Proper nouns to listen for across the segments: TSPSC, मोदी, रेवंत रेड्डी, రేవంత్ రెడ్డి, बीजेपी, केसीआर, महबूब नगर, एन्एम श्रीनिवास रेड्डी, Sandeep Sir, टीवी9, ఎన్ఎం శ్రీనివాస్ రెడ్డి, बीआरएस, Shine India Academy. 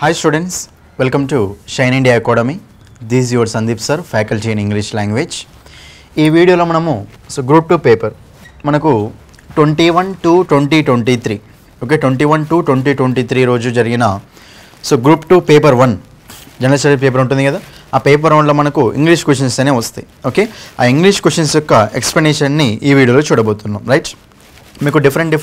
Hi students, welcome to Shine India Academy. This is your Sandeep Sir, faculty in English language. In this video, group 2 paper, 21 to 2023, okay, 21 to 2023 roju jarigina. So group 2 paper 1, general study paper untundi kada. Aa paper 1 lo manaku English questions ane vastayi, okay. Aa English questions yokka explanation ni ee video lo chudabotunnam, right? Meeku different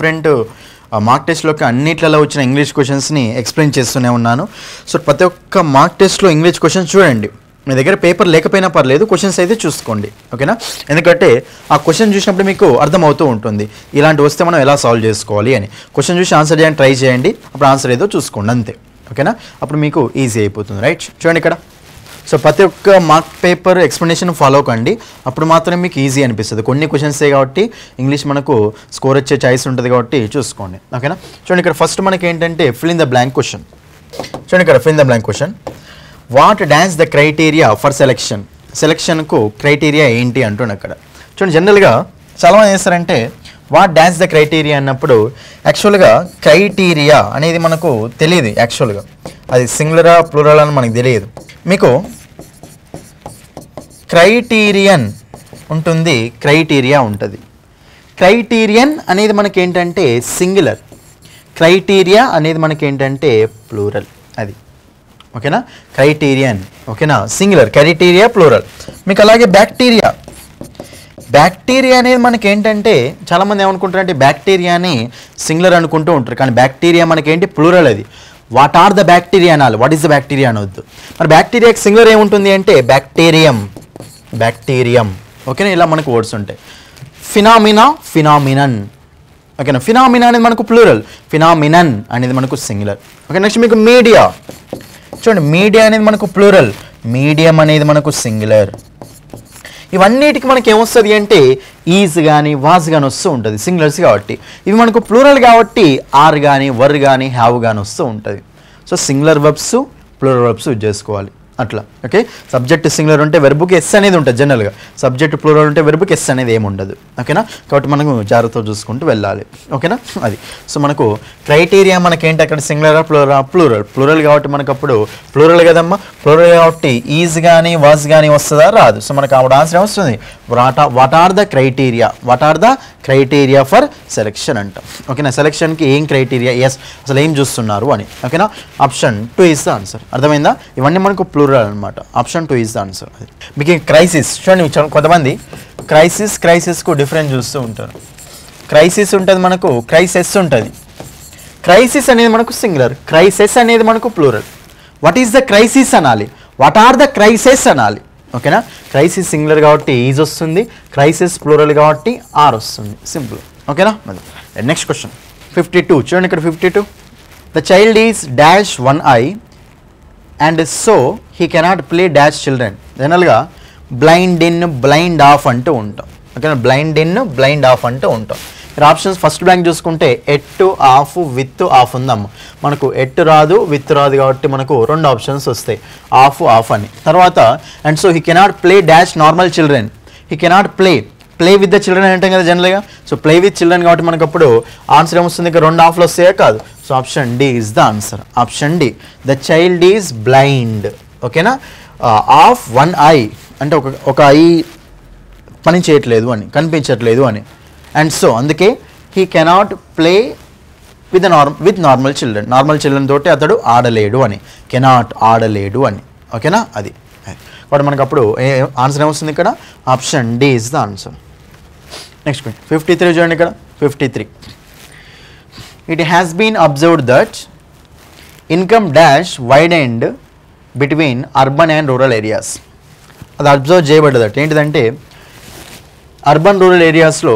mark test lo annitlallo vachina English questions ni explain chestune unnanu. So prati okka mark test lo English questions chudandi. మీ దగ్గర paper లేకపోయినా పర్లేదు, questions అయితే చూసుకోండి, ఓకేనా. ఎందుకంటే ఆ question చూసినప్పుడు మీకు అర్థమవుతూ ఉంటుంది ఇలాంటి వస్తే మనం ఎలా సాల్వ్ చేసుకోవాలి అని. క్వశ్చన్ చూసి ఆన్సర్ చేయడానికి ట్రై చేయండి, అప్పుడు ఆన్సర్ ఏదో చూసుకోండి అంతే, ఓకేనా. అప్పుడు మీకు ఈజీ అయిపోతుంది, రైట్. చూడండి ఇక్కడ, సో ప్రతి ఒక్క మార్క్ పేపర్ ఎక్స్ప్లెనేషన్ ఫాలో కండి, అప్పుడు మాత్రమే మీకు ఈజీ అనిపిస్తుంది. కొన్ని క్వశ్చన్సే కాబట్టి ఇంగ్లీష్ మనకు స్కోర్ వచ్చే ఛాయిస్ ఉంటుంది కాబట్టి చూసుకోండి, ఓకేనా. చూడండి ఇక్కడ ఫస్ట్ మనకి ఏంటంటే fill in the blank question. చూడండి ఇక్కడ fill in the blank question. What dance the criteria for selection? సెలెక్షన్కు క్రైటీరియా ఏంటి అంటున్నాను అక్కడ. చూడండి జనరల్గా చాలామంది చేస్తారంటే వాట్ డాన్స్ ద క్రైటీరియా అన్నప్పుడు యాక్చువల్గా క్రైటీరియా అనేది మనకు తెలియదు, యాక్చువల్గా అది సింగులరా ప్లూరల్ అని మనకు తెలియదు. మీకు క్రైటీరియన్ ఉంటుంది, క్రైటీరియా ఉంటుంది. క్రైటీరియన్ అనేది మనకేంటంటే సింగులర్, క్రైటీరియా అనేది మనకేంటంటే ప్లూరల్, అది ఓకేనా. క్రైటీరియన్ ఓకేనా, సింగులర్, క్రైటీరియా ప్లూరల్. మీకు అలాగే బ్యాక్టీరియా, బ్యాక్టీరియా అనేది మనకేంటంటే చాలామంది ఏమనుకుంటారంటే బ్యాక్టీరియాని సింగులర్ అనుకుంటూ ఉంటారు, కానీ బ్యాక్టీరియా మనకేంటి ప్లూరల్. అది వాట్ ఆర్ ద బ్యాక్టీరియా అనాలి, వాట్ ఈస్ ద బ్యాక్టీరియా అనవద్దు. మరి బ్యాక్టీరియాకి సింగులర్ ఏముంటుంది అంటే బ్యాక్టీరియం, బ్యాక్టీరియం, ఓకేనా. ఇలా మనకు వర్డ్స్ ఉంటాయి. ఫినామినా, ఫినామినన్, ఓకేనా. ఫినామినా అనేది మనకు ప్లూరల్, ఫినామినన్ అనేది మనకు సింగులర్, ఓకే. నెక్స్ట్ మీకు మీడియా. చూడండి మీడియా అనేది మనకు ప్లూరల్, మీడియం అనేది మనకు సింగులర్. ఇవన్నిటికి మనకి ఏమొస్తుంది అంటే ఈజ్ కానీ వాజ్ కానీ వస్తూ ఉంటుంది సింగులర్స్ కాబట్టి. ఇవి మనకు ప్లూరల్ కాబట్టి ఆర్ కానీ వర్ కానీ హ్యావ్ కానీ వస్తూ ఉంటుంది. So singular verbs plural verbs use చేసుకోవాలి అట్లా, ఓకే. సబ్జెక్ట్ సింగులర్ ఉంటే వెర్బుకి ఎస్ అనేది ఉంటుంది జనరల్గా, సబ్జెక్ట్ ప్లూరల్ ఉంటే వెర్బుకి ఎస్ అనేది ఏమి ఉండదు, ఓకేనా. కాబట్టి మనకు జాగ్రత్తగా చూసుకుంటూ వెళ్ళాలి, ఓకేనా. అది సో మనకు క్రైటీరియా మనకేంటి అక్కడ సింగులరా ప్లూరల్? ప్లూరల్, ప్లూరల్ కాబట్టి మనకు అప్పుడు ప్లూరల్ కదమ్మా. ప్లూరల్ కాబట్టి ఈజ్ కానీ వాజ్ కానీ వస్తుందా, రాదు. సో మనకు ఆవిడ ఆన్సర్ వస్తుంది what are the criteria, what are the criteria for selection అంటాం, ఓకేనా. సెలెక్షన్కి ఏం క్రైటీరియా, ఎస్ అసలు ఏం చూస్తున్నారు అని, ఓకేనా. ఆప్షన్ 2 ఈజ్ ద ఆన్సర్, అర్థమైందా. ఇవన్నీ మనకు ప్లూరల్ అనమాట. Option 2 is the answer. మీకు క్రైసిస్. చూడండి కొంతమంది క్రైసిస్, క్రైసిస్కు డిఫరెన్స్ చూస్తూ ఉంటారు. క్రైసిస్ ఉంటుంది మనకు, క్రైసెస్ ఉంటుంది. క్రైసిస్ అనేది మనకు సింగులర్, క్రైసెస్ అనేది మనకు plural. What is the crisis అనాలి, వాట్ ఆర్ ద క్రైసెస్ అనాలి, ఓకేనా. క్రైసిస్ సింగులర్ కాబట్టి ఈజ్ వస్తుంది, క్రైసిస్ ప్లూరల్ కాబట్టి ఆర్ వస్తుంది, సింపుల్, ఓకేనా. Next question 52. చూడండి ఇక్కడ 52. The child is dash one eye and so he cannot play dash children. జనరల్గా బ్లైండ్ ఇన్ బ్లైండ్ ఆఫ్ అంటూ ఉంటాం, ఓకేనా. బ్లైండ్ ఇన్ బ్లైండ్ ఆఫ్ అంటూ ఉంటాం. ఇక్కడ ఆప్షన్స్ ఫస్ట్ బ్లాంక్ చూసుకుంటే ఎట్టు ఆఫ్ విత్ ఆఫ్ ఉందమ్మ. మనకు ఎట్టు రాదు విత్ రాదు కాబట్టి మనకు రెండు ఆప్షన్స్ వస్తాయి, ఆఫ్ ఆఫ్ అని. తర్వాత and so he cannot play dash normal children, he cannot play, play with the children అంటాం కదా జనరల్గా. సో ప్లే విత్ చిల్డ్రన్ కాబట్టి మనకు అప్పుడు ఆన్సర్ ఏమొస్తుంది, ఇక్కడ రెండు ఆఫ్లు వస్తాయా, కాదు. So option D is the answer. Option D, the child is blind, ఓకేనా. ఆఫ్ వన్ ఐ అంటే ఒక ఐ పని చేయట్లేదు అని, కనిపించట్లేదు అని. అండ్ సో అందుకే he cannot play with normal children, normal children తోటి అతడు ఆడలేడు అని, కెనాట్ ఆడలేడు అని, ఓకేనా. అది కాబట్టి మనకు అప్పుడు ఆన్సర్ ఏమొస్తుంది ఇక్కడ, option D is the answer. Next 53. చూడండి ఇక్కడ 53. It has been observed that income dash widened between urban and rural areas. అది అబ్జర్వ్ చేయబడ్డదట. ఏంటిదంటే అర్బన్ రూరల్ ఏరియాస్లో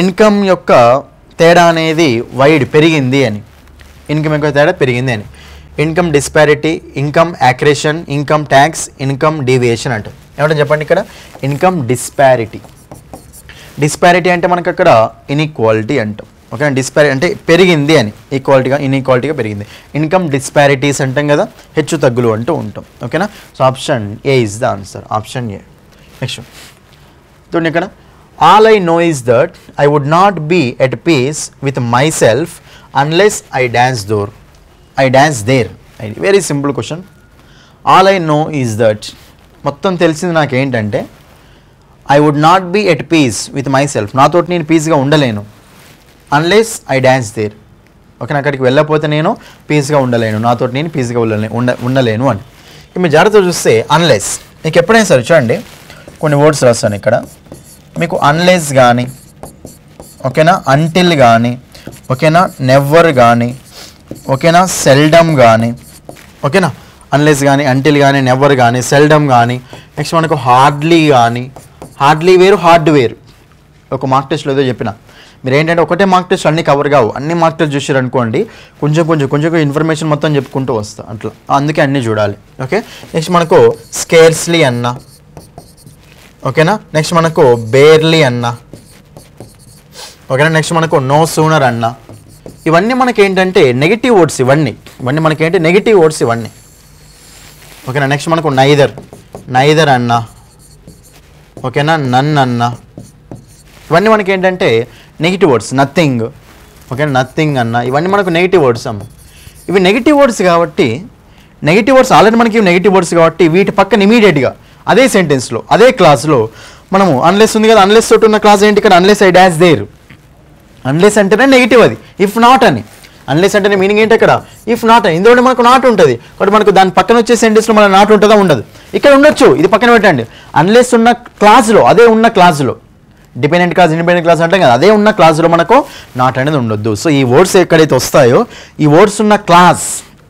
ఇన్కమ్ యొక్క తేడా అనేది వైడ్, పెరిగింది అని. ఇన్కమ్ యొక్క తేడా పెరిగింది అని. Income disparity, income accretion, income tax, income deviation అంటారు. ఏమంటారు చెప్పండి ఇక్కడ, ఇన్కమ్ డిస్పారిటీ. డిస్పారిటీ అంటే మనకు అక్కడ ఇన్ఈక్వాలిటీ అంటాం, ఓకే. డిస్పారిటీ అంటే పెరిగింది అని, ఈక్వాలిటీగా ఇన్ఈక్వాలిటీగా పెరిగింది. ఇన్కమ్ డిస్పారిటీస్ అంటాం కదా, హెచ్చు తగ్గులు అంటూ ఉంటాం, ఓకేనా. So option A is the answer, option A. Next చూడండి ఇక్కడ, all I know is that I would not be at peace with myself unless I dance there. ID. Very simple question. All I know is that మొత్తం తెలిసింది నాకు ఏంటంటే I would not be at peace with myself. నాతోటి నేను పీస్గా ఉండలేను unless I dance there. Okay నా అక్కడికి వెళ్ళకపోతే నేను పీస్గా ఉండలేను, నాతోటి నేను పీస్గా ఉండలేను అని. మీరు జాగ్రత్తగా చూస్తే అన్లెస్, మీకు ఎప్పుడైనా సరే చూడండి కొన్ని వర్డ్స్ రాస్తాను ఇక్కడ మీకు అన్లెస్ కానీ ఓకేనా, అంటిల్ కానీ ఓకేనా, నెవర్ కానీ ఓకేనా, సెల్డమ్ కానీ ఓకేనా, అన్లెస్ కానీ అంటిల్ కానీ నెవర్ కానీ సెల్డమ్ కానీ. నెక్స్ట్ మనకు హార్డ్లీ కానీ, హార్డ్లీ వేరు హార్డ్ వేరు. ఒక మార్క్ టెస్ట్లో ఏదో చెప్పిన మీరు ఏంటంటే ఒకటే మార్క్ టెస్ట్ అన్నీ కవర్ కావు, అన్ని మార్క్ టెస్ట్ చూసారు అనుకోండి కొంచెం కొంచెం కొంచెం ఇన్ఫర్మేషన్ మొత్తం చెప్పుకుంటూ వస్తా అట్లా, అందుకే అన్నీ చూడాలి. ఓకే నెక్స్ట్ మనకు స్కేర్స్లీ అన్న ఓకేనా, నెక్స్ట్ మనకు బేర్లీ అన్న ఓకేనా, నెక్స్ట్ మనకు నో సూనర్ అన్న. ఇవన్నీ మనకేంటంటే నెగిటివ్ వర్డ్స్, ఇవన్నీ మనకేంటి నెగిటివ్ వర్డ్స్ ఇవన్నీ ఓకేనా. నెక్స్ట్ మనకు నైదర్, నైదర్ అన్న ఓకేనా, నన్ అన్న, ఇవన్నీ మనకేంటంటే నెగిటివ్ వర్డ్స్. నథింగ్ ఓకేనా, నథింగ్ అన్న, ఇవన్నీ మనకు నెగిటివ్ వర్డ్స్ అమ్మ. ఇవి నెగిటివ్ వర్డ్స్ కాబట్టి నెగిటివ్ వర్డ్స్ ఆల్రెడీ మనకి నెగిటివ్ వర్డ్స్ కాబట్టి వీటి పక్కన ఇమీడియట్గా అదే సెంటెన్స్లో అదే క్లాస్లో మనము అన్లెస్ ఉంది కదా, అన్లెస్ తోటి ఉన్న క్లాస్ ఏంటి ఇక్కడ unless I dash there. Unless అంటేనే నెగిటివ్ అది, ఇఫ్ నాట్ అని. అన్లెస్ అంటేనే మీనింగ్ ఏంటి అక్కడ ఇఫ్ నాట్ అని, ఇందులో మనకు నాట్ ఉంటుంది కాబట్టి మనకు దాని పక్కన వచ్చే సెంటెన్స్లో మన నాట్ ఉంటుందా ఉండదు. ఇక్కడ ఉండొచ్చు, ఇది పక్కన పెట్టండి. అన్లెస్ ఉన్న క్లాస్లో అదే ఉన్న క్లాస్లో డిపెండెంట్ క్లాస్ ఇండిపెండెంట్ క్లాస్ అంటాం కదా, అదే ఉన్న క్లాస్లో మనకు నాట్ అనేది ఉండొద్దు. సో ఈ వర్డ్స్ ఎక్కడైతే వస్తాయో ఈ వర్డ్స్ ఉన్న క్లాస్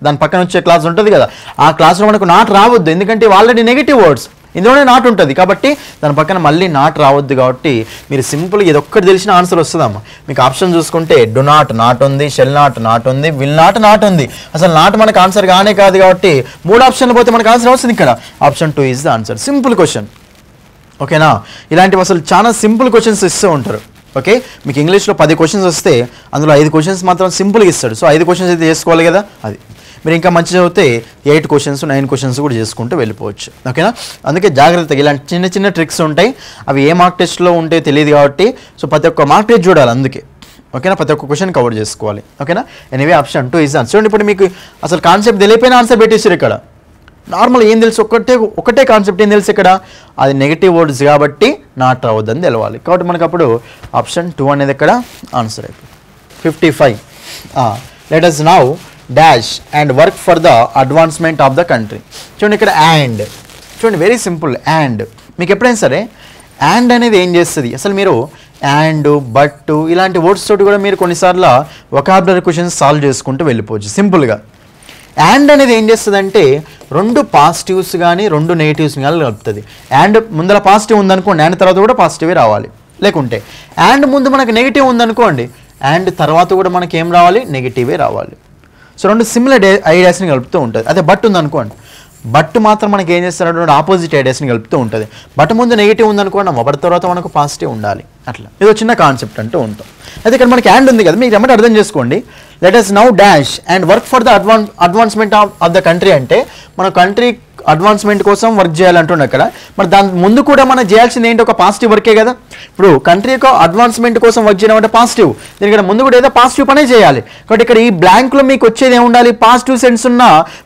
దాని పక్కన వచ్చే క్లాస్ ఉంటుంది కదా ఆ క్లాస్లో మనకు నాట్ రావద్దు, ఎందుకంటే ఆల్రెడీ నెగిటివ్ వర్డ్స్ ఇందులోనే నాట్ ఉంటుంది కాబట్టి దాని పక్కన మళ్ళీ నాట్ రావద్దు. కాబట్టి మీరు సింపుల్గా ఇది ఒక్కటి తెలిసిన ఆన్సర్ వస్తుందమ్మా. మీకు ఆప్షన్ చూసుకుంటే డు నాట్ నాట్ ఉంది, షెల్ నాట్ నాట్ ఉంది, విల్ నాట్ నాట్ ఉంది. అసలు నాట్ మనకు ఆన్సర్ కానే కాదు కాబట్టి మూడు ఆప్షన్లు పోతే మనకు ఆన్సర్ వస్తుంది ఇక్కడ. Option 2 is the answer. Simple question ఓకేనా. ఇలాంటివి అసలు చాలా సింపుల్ క్వశ్చన్స్ ఇస్తూ ఉంటారు. ఓకే మీకు ఇంగ్లీష్లో 10 క్వశ్చన్స్ వస్తే అందులో 5 క్వశ్చన్స్ మాత్రం సింపుల్గా ఇస్తాడు. సో 5 క్వశ్చన్స్ అయితే చేసుకోవాలి కదా అది. మీరు ఇంకా మంచి చదివితే 8 క్వశ్చన్స్ 9 క్వశ్చన్స్ కూడా చేసుకుంటూ వెళ్ళిపోవచ్చు ఓకేనా. అందుకే జాగ్రత్తగా ఇలాంటి చిన్న చిన్న ట్రిక్స్ ఉంటాయి, అవి ఏ మార్క్ టెస్ట్లో ఉంటే తెలియదు కాబట్టి సో ప్రతి ఒక్క మార్క్ టెస్ట్ చూడాలి అందుకే ఓకేనా, ప్రతి ఒక్క క్వశ్చన్ కవర్ చేసుకోవాలి ఓకేనా. Anyway option 2 is answer. చూడండి ఇప్పుడు మీకు అసలు కాన్సెప్ట్ తెలియపోయిన ఆన్సర్ పెట్టేసారు ఇక్కడ. నార్మల్ ఏం తెలుసు ఒకటే కాన్సెప్ట్ ఏం తెలుసు ఇక్కడ, అది నెగిటివ్ వర్డ్స్ కాబట్టి నాట్ రావద్దని తెలవాలి కాబట్టి మనకు అప్పుడు ఆప్షన్ 2 అనేది ఇక్కడ ఆన్సర్ అయిపోయింది. 55 let us now dash and work for the advancement of the country. చూడండి ఇక్కడ అండ్, చూడండి వెరీ సింపుల్. అండ్ మీకు ఎప్పుడైనా సరే అండ్ అనేది ఏం చేస్తుంది అసలు, మీరు అండ్ బట్ ఇలాంటి వర్డ్స్ తోటి కూడా మీరు కొన్నిసార్లు వొకాబులరీ క్వశ్చన్స్ సాల్వ్ చేసుకుంటూ వెళ్ళిపోవచ్చు సింపుల్గా. అండ్ అనేది ఏం చేస్తుంది అంటే రెండు పాజిటివ్స్ కానీ రెండు నెగిటివ్స్ కానీ కలుపుతుంది. అండ్ ముందర పాజిటివ్ ఉందనుకోండి అండ్ తర్వాత కూడా పాజిటివే రావాలి, లేకుంటే అండ్ ముందు మనకు నెగిటివ్ ఉందనుకోండి అండ్ తర్వాత కూడా మనకి ఏం రావాలి నెగిటివే రావాలి. సో రెండు సిమిలర్ ఐడియాస్ని కలుపుతూ ఉంటుంది. అదే బట్ ఉందనుకోండి బట్ మాత్రం మనకి ఏం చేస్తారంటే ఆపోజిట్ ఐడియాస్ని కలుపుతూ ఉంటుంది. బట్ ముందు నెగిటివ్ ఉందనుకోండి బట్ తర్వాత మనకు పాజిటివ్ ఉండాలి అట్లా, ఏదో చిన్న కాన్సెప్ట్ అంటూ ఉంటాం. అయితే ఇక్కడ మనకి అండ్ ఉంది కదా మీరు ఏమంటే అర్థం చేసుకోండి. Let us now dash and work for the advancement of the country అంటే మన కంట్రీ అడ్వాన్స్మెంట్ కోసం వర్క్ చేయాలంటున్నా అక్కడ. మరి దాని ముందు కూడా మనం చేయాల్సింది ఏంటి, ఒక పాజిటివ్ వర్కే కదా. ఇప్పుడు కంట్రీ యొక్క అడ్వాన్స్మెంట్ కోసం వర్క్ చేయడం అంటే పాజిటివ్, దీనికంటే ముందు కూడా ఏదో పాజిటివ్ పనే చేయాలి కాబట్టి ఇక్కడ ఈ బ్లాంక్లో మీకు వచ్చేది ఏముండాలి పాజిటివ్ సెన్స్ ఉన్న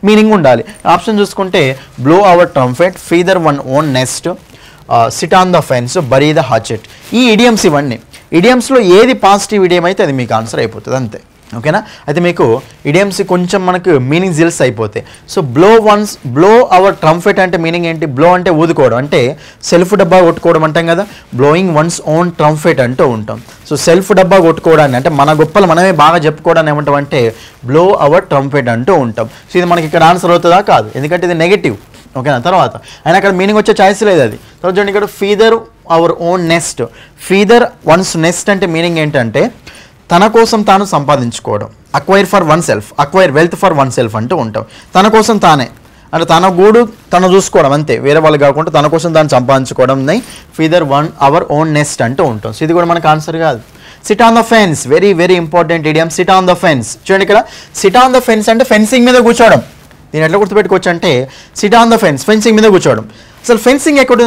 మీనింగ్ ఉండాలి. ఆప్షన్ చూసుకుంటే blow our trumpet, feather one own nest, sit on the fence, bury the hatchet. ఈ ఇడియమ్స్ ఇవన్నీ ఇడియమ్స్లో ఏది పాజిటివ్ ఇడియం అయితే అది మీకు ఆన్సర్ అయిపోతుంది అంతే ఓకేనా. అయితే మీకు ఇడియమ్స్ కొంచెం మనకు మీనింగ్ జిల్స్ అయిపోతాయి. సో బ్లో అవర్ ట్రంపెట్ అంటే మీనింగ్ ఏంటి, బ్లో అంటే ఊదుకోవడం అంటే సెల్ఫ్ డబ్బా కొట్టుకోవడం అంటాం కదా, బ్లోయింగ్ వన్స్ ఓన్ ట్రంపెట్ అంటూ ఉంటాం. సో సెల్ఫ్ డబ్బా కొట్టుకోవడాన్ని అంటే మన గొప్పలు మనమే బాగా చెప్పుకోవడాన్ని ఏమంటాం అంటే బ్లో అవర్ ట్రంపెట్ అంటూ ఉంటాం. సో ఇది మనకి ఇక్కడ ఆన్సర్ అవుతుందా కాదు, ఎందుకంటే ఇది నెగిటివ్ ఓకేనా. తర్వాత అయినా అక్కడ మీనింగ్ వచ్చే ఛాయిస్ లేదు అది. తర్వాత చూడండి ఇక్కడ feather our own nest, feather one's nest అంటే మీనింగ్ ఏంటంటే తన కోసం తాను సంపాదించుకోవడం, acquire for oneself, acquire wealth for oneself అంటూ ఉంటాం. తన కోసం తానే అంటే తన గూడు తను చూసుకోవడం అంతే, వేరే వాళ్ళు కాకుండా తన కోసం తాను సంపాదించుకోవడం feather one our own nest అంటూ ఉంటాం. సో ఇది కూడా మనకు ఆన్సర్ కాదు. Sit on the fence very very important idiom, sit on the fence. చూడండి ఇక్కడ సిట్ ఆన్ ద ఫెన్స్ అంటే ఫెన్సింగ్ మీద కూర్చోవడం. దీని ఎట్లా గుర్తుపెట్టుకోవచ్చు అంటే sit on the fence fencing మీద కూర్చోవడం. అసలు ఫెన్సింగ్ ఎక్కడ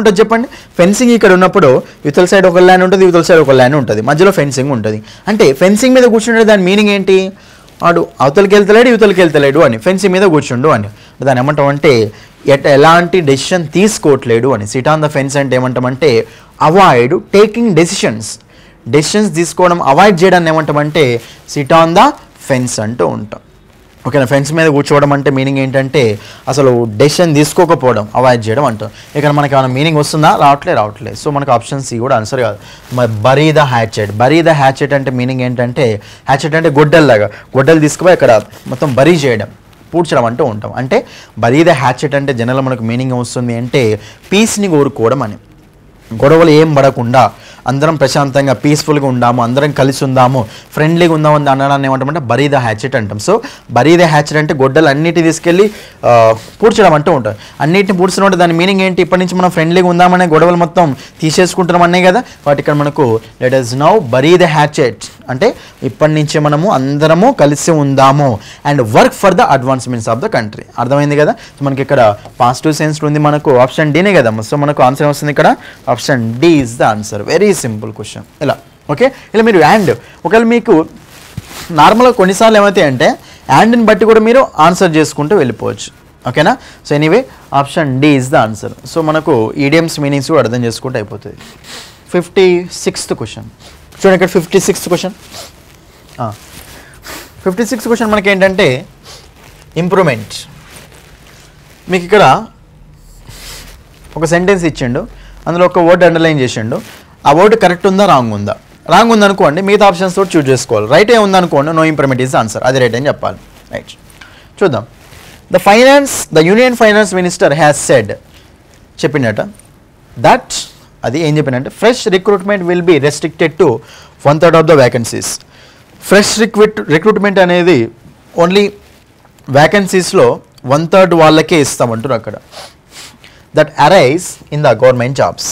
ఉంటుంది చెప్పండి, ఫెన్సింగ్ ఇక్కడ ఉన్నప్పుడు ఇవతల సైడ్ ఒక లైన్ ఉంటుంది ఇవతల సైడ్ ఒక లైన్ ఉంటుంది మధ్యలో ఫెన్సింగ్ ఉంటుంది అంటే ఫెన్సింగ్ మీద కూర్చుంటే దాని మీనింగ్ ఏంటి వాడు అవతలకి వెళ్తలేడు యువతలకి వెళ్తలేడు అని ఫెన్స్ మీద కూర్చుండు అని. దాని ఏమంటామంటే ఎలాంటి డెసిషన్ తీసుకోవట్లేడు అని. సిట్ ఆన్ ద ఫెన్స్ అంటే ఏమంటామంటే అవాయిడ్ టేకింగ్ డెసిషన్స్, డెసిషన్స్ తీసుకోవడం అవాయిడ్ చేయడాన్ని ఏమంటామంటే సిట్ ఆన్ ద ఫెన్స్ అంటూ ఉంటాం. ఓకేనా, ఫ్రెండ్స్ మీద కూర్చోవడం అంటే మీనింగ్ ఏంటంటే అసలు డెసిషన్ తీసుకోకపోవడం, అవాయిడ్ చేయడం అంటాం. ఇక్కడ మనకి ఏమైనా మీనింగ్ వస్తుందా? రావట్లేదు. సో మనకు ఆప్షన్ సి కూడా ఆన్సర్ కాదు. Bury the hatchet, bury the hatchet అంటే మీనింగ్ ఏంటంటే హ్యాచెట్ అంటే గొడ్డల్లాగా, గొడ్డలు తీసుకుపోయి అక్కడ మొత్తం బరీ చేయడం, పూడ్చడం అంటూ ఉంటాం. అంటే బరీ ద హ్యాచెట్ అంటే జనరల్ మనకు మీనింగ్ వస్తుంది అంటే పీస్ని కోరుకోవడం అని. గొడవలు ఏం పడకుండా అందరం ప్రశాంతంగా పీస్ఫుల్గా ఉందాము, అందరం కలిసి ఉందాము, ఫ్రెండ్లీగా ఉందాము అని అనడాన్ని ఏమంటామంటే బరీ ద హ్యాచెట్ అంటాం. సో బరీ ద హ్యాచెట్ అంటే గొడ్డలు అన్నిటి తీసుకెళ్ళి పూడ్చడం అంటూ ఉంటాం. అన్నిటిని పూడ్చడం అంటే దాని మీనింగ్ ఏంటి? ఇప్పటి నుంచి మనం ఫ్రెండ్లీగా ఉందామనే, గొడవలు మొత్తం తీసేసుకుంటున్నాం అనే కదా. వాటి ఇక్కడ మనకు let us now bury the hatchet అంటే ఇప్పటి నుంచే మనము అందరము కలిసి ఉందాము and work for the advancements of the country. అర్థమైంది కదా? సో మనకి ఇక్కడ పాజిటివ్ సెన్స్ ఉంది, మనకు ఆప్షన్ డీనే కదా. సో మనకు ఆన్సర్ వస్తుంది ఇక్కడ option D is the answer. Very simple question ఇలా. ఓకే, ఇలా మీరు యాండ్ ఒకవేళ మీకు నార్మల్గా కొన్నిసార్లు ఏమైతే అంటే యాండ్ని బట్టి కూడా మీరు ఆన్సర్ చేసుకుంటూ వెళ్ళిపోవచ్చు. ఓకేనా? So anyway option D is the answer. So మనకు ఈడియమ్స్ మీనింగ్స్ కూడా అర్థం చేసుకుంటూ అయిపోతుంది. 56th క్వశ్చన్ చూడండి. ఇక్కడ 56th క్వశ్చన్, 56th క్వశ్చన్ మనకి ఏంటంటే ఇంప్రూవ్మెంట్. మీకు ఇక్కడ ఒక సెంటెన్స్ ఇచ్చిండు, అందులో ఒక వర్డ్ అండర్లైన్ చేసిండు. ఆ వర్డ్ కరెక్ట్ ఉందా రాంగ్ ఉందా? రాంగ్ ఉందనుకోండి, మిగతా ఆప్షన్స్ తోటి చూస్ చేసుకోవాలి. రైట్ ఏ ఉందనుకోండి, నో ఇంప్రూవ్మెంట్ ఈజ్ ఆన్సర్, అది రైట్ అని చెప్పాలి. రైట్, చూద్దాం. The union finance minister has said, చెప్పినట దట్, అది ఏం చెప్పినంటే fresh recruitment will be restricted to 1/3 of the vacancies. Fresh recruitment అనేది ఓన్లీ వ్యాకెన్సీస్లో 1/3 వాళ్ళకే ఇస్తామంటారు అక్కడ. That arise in the government jobs.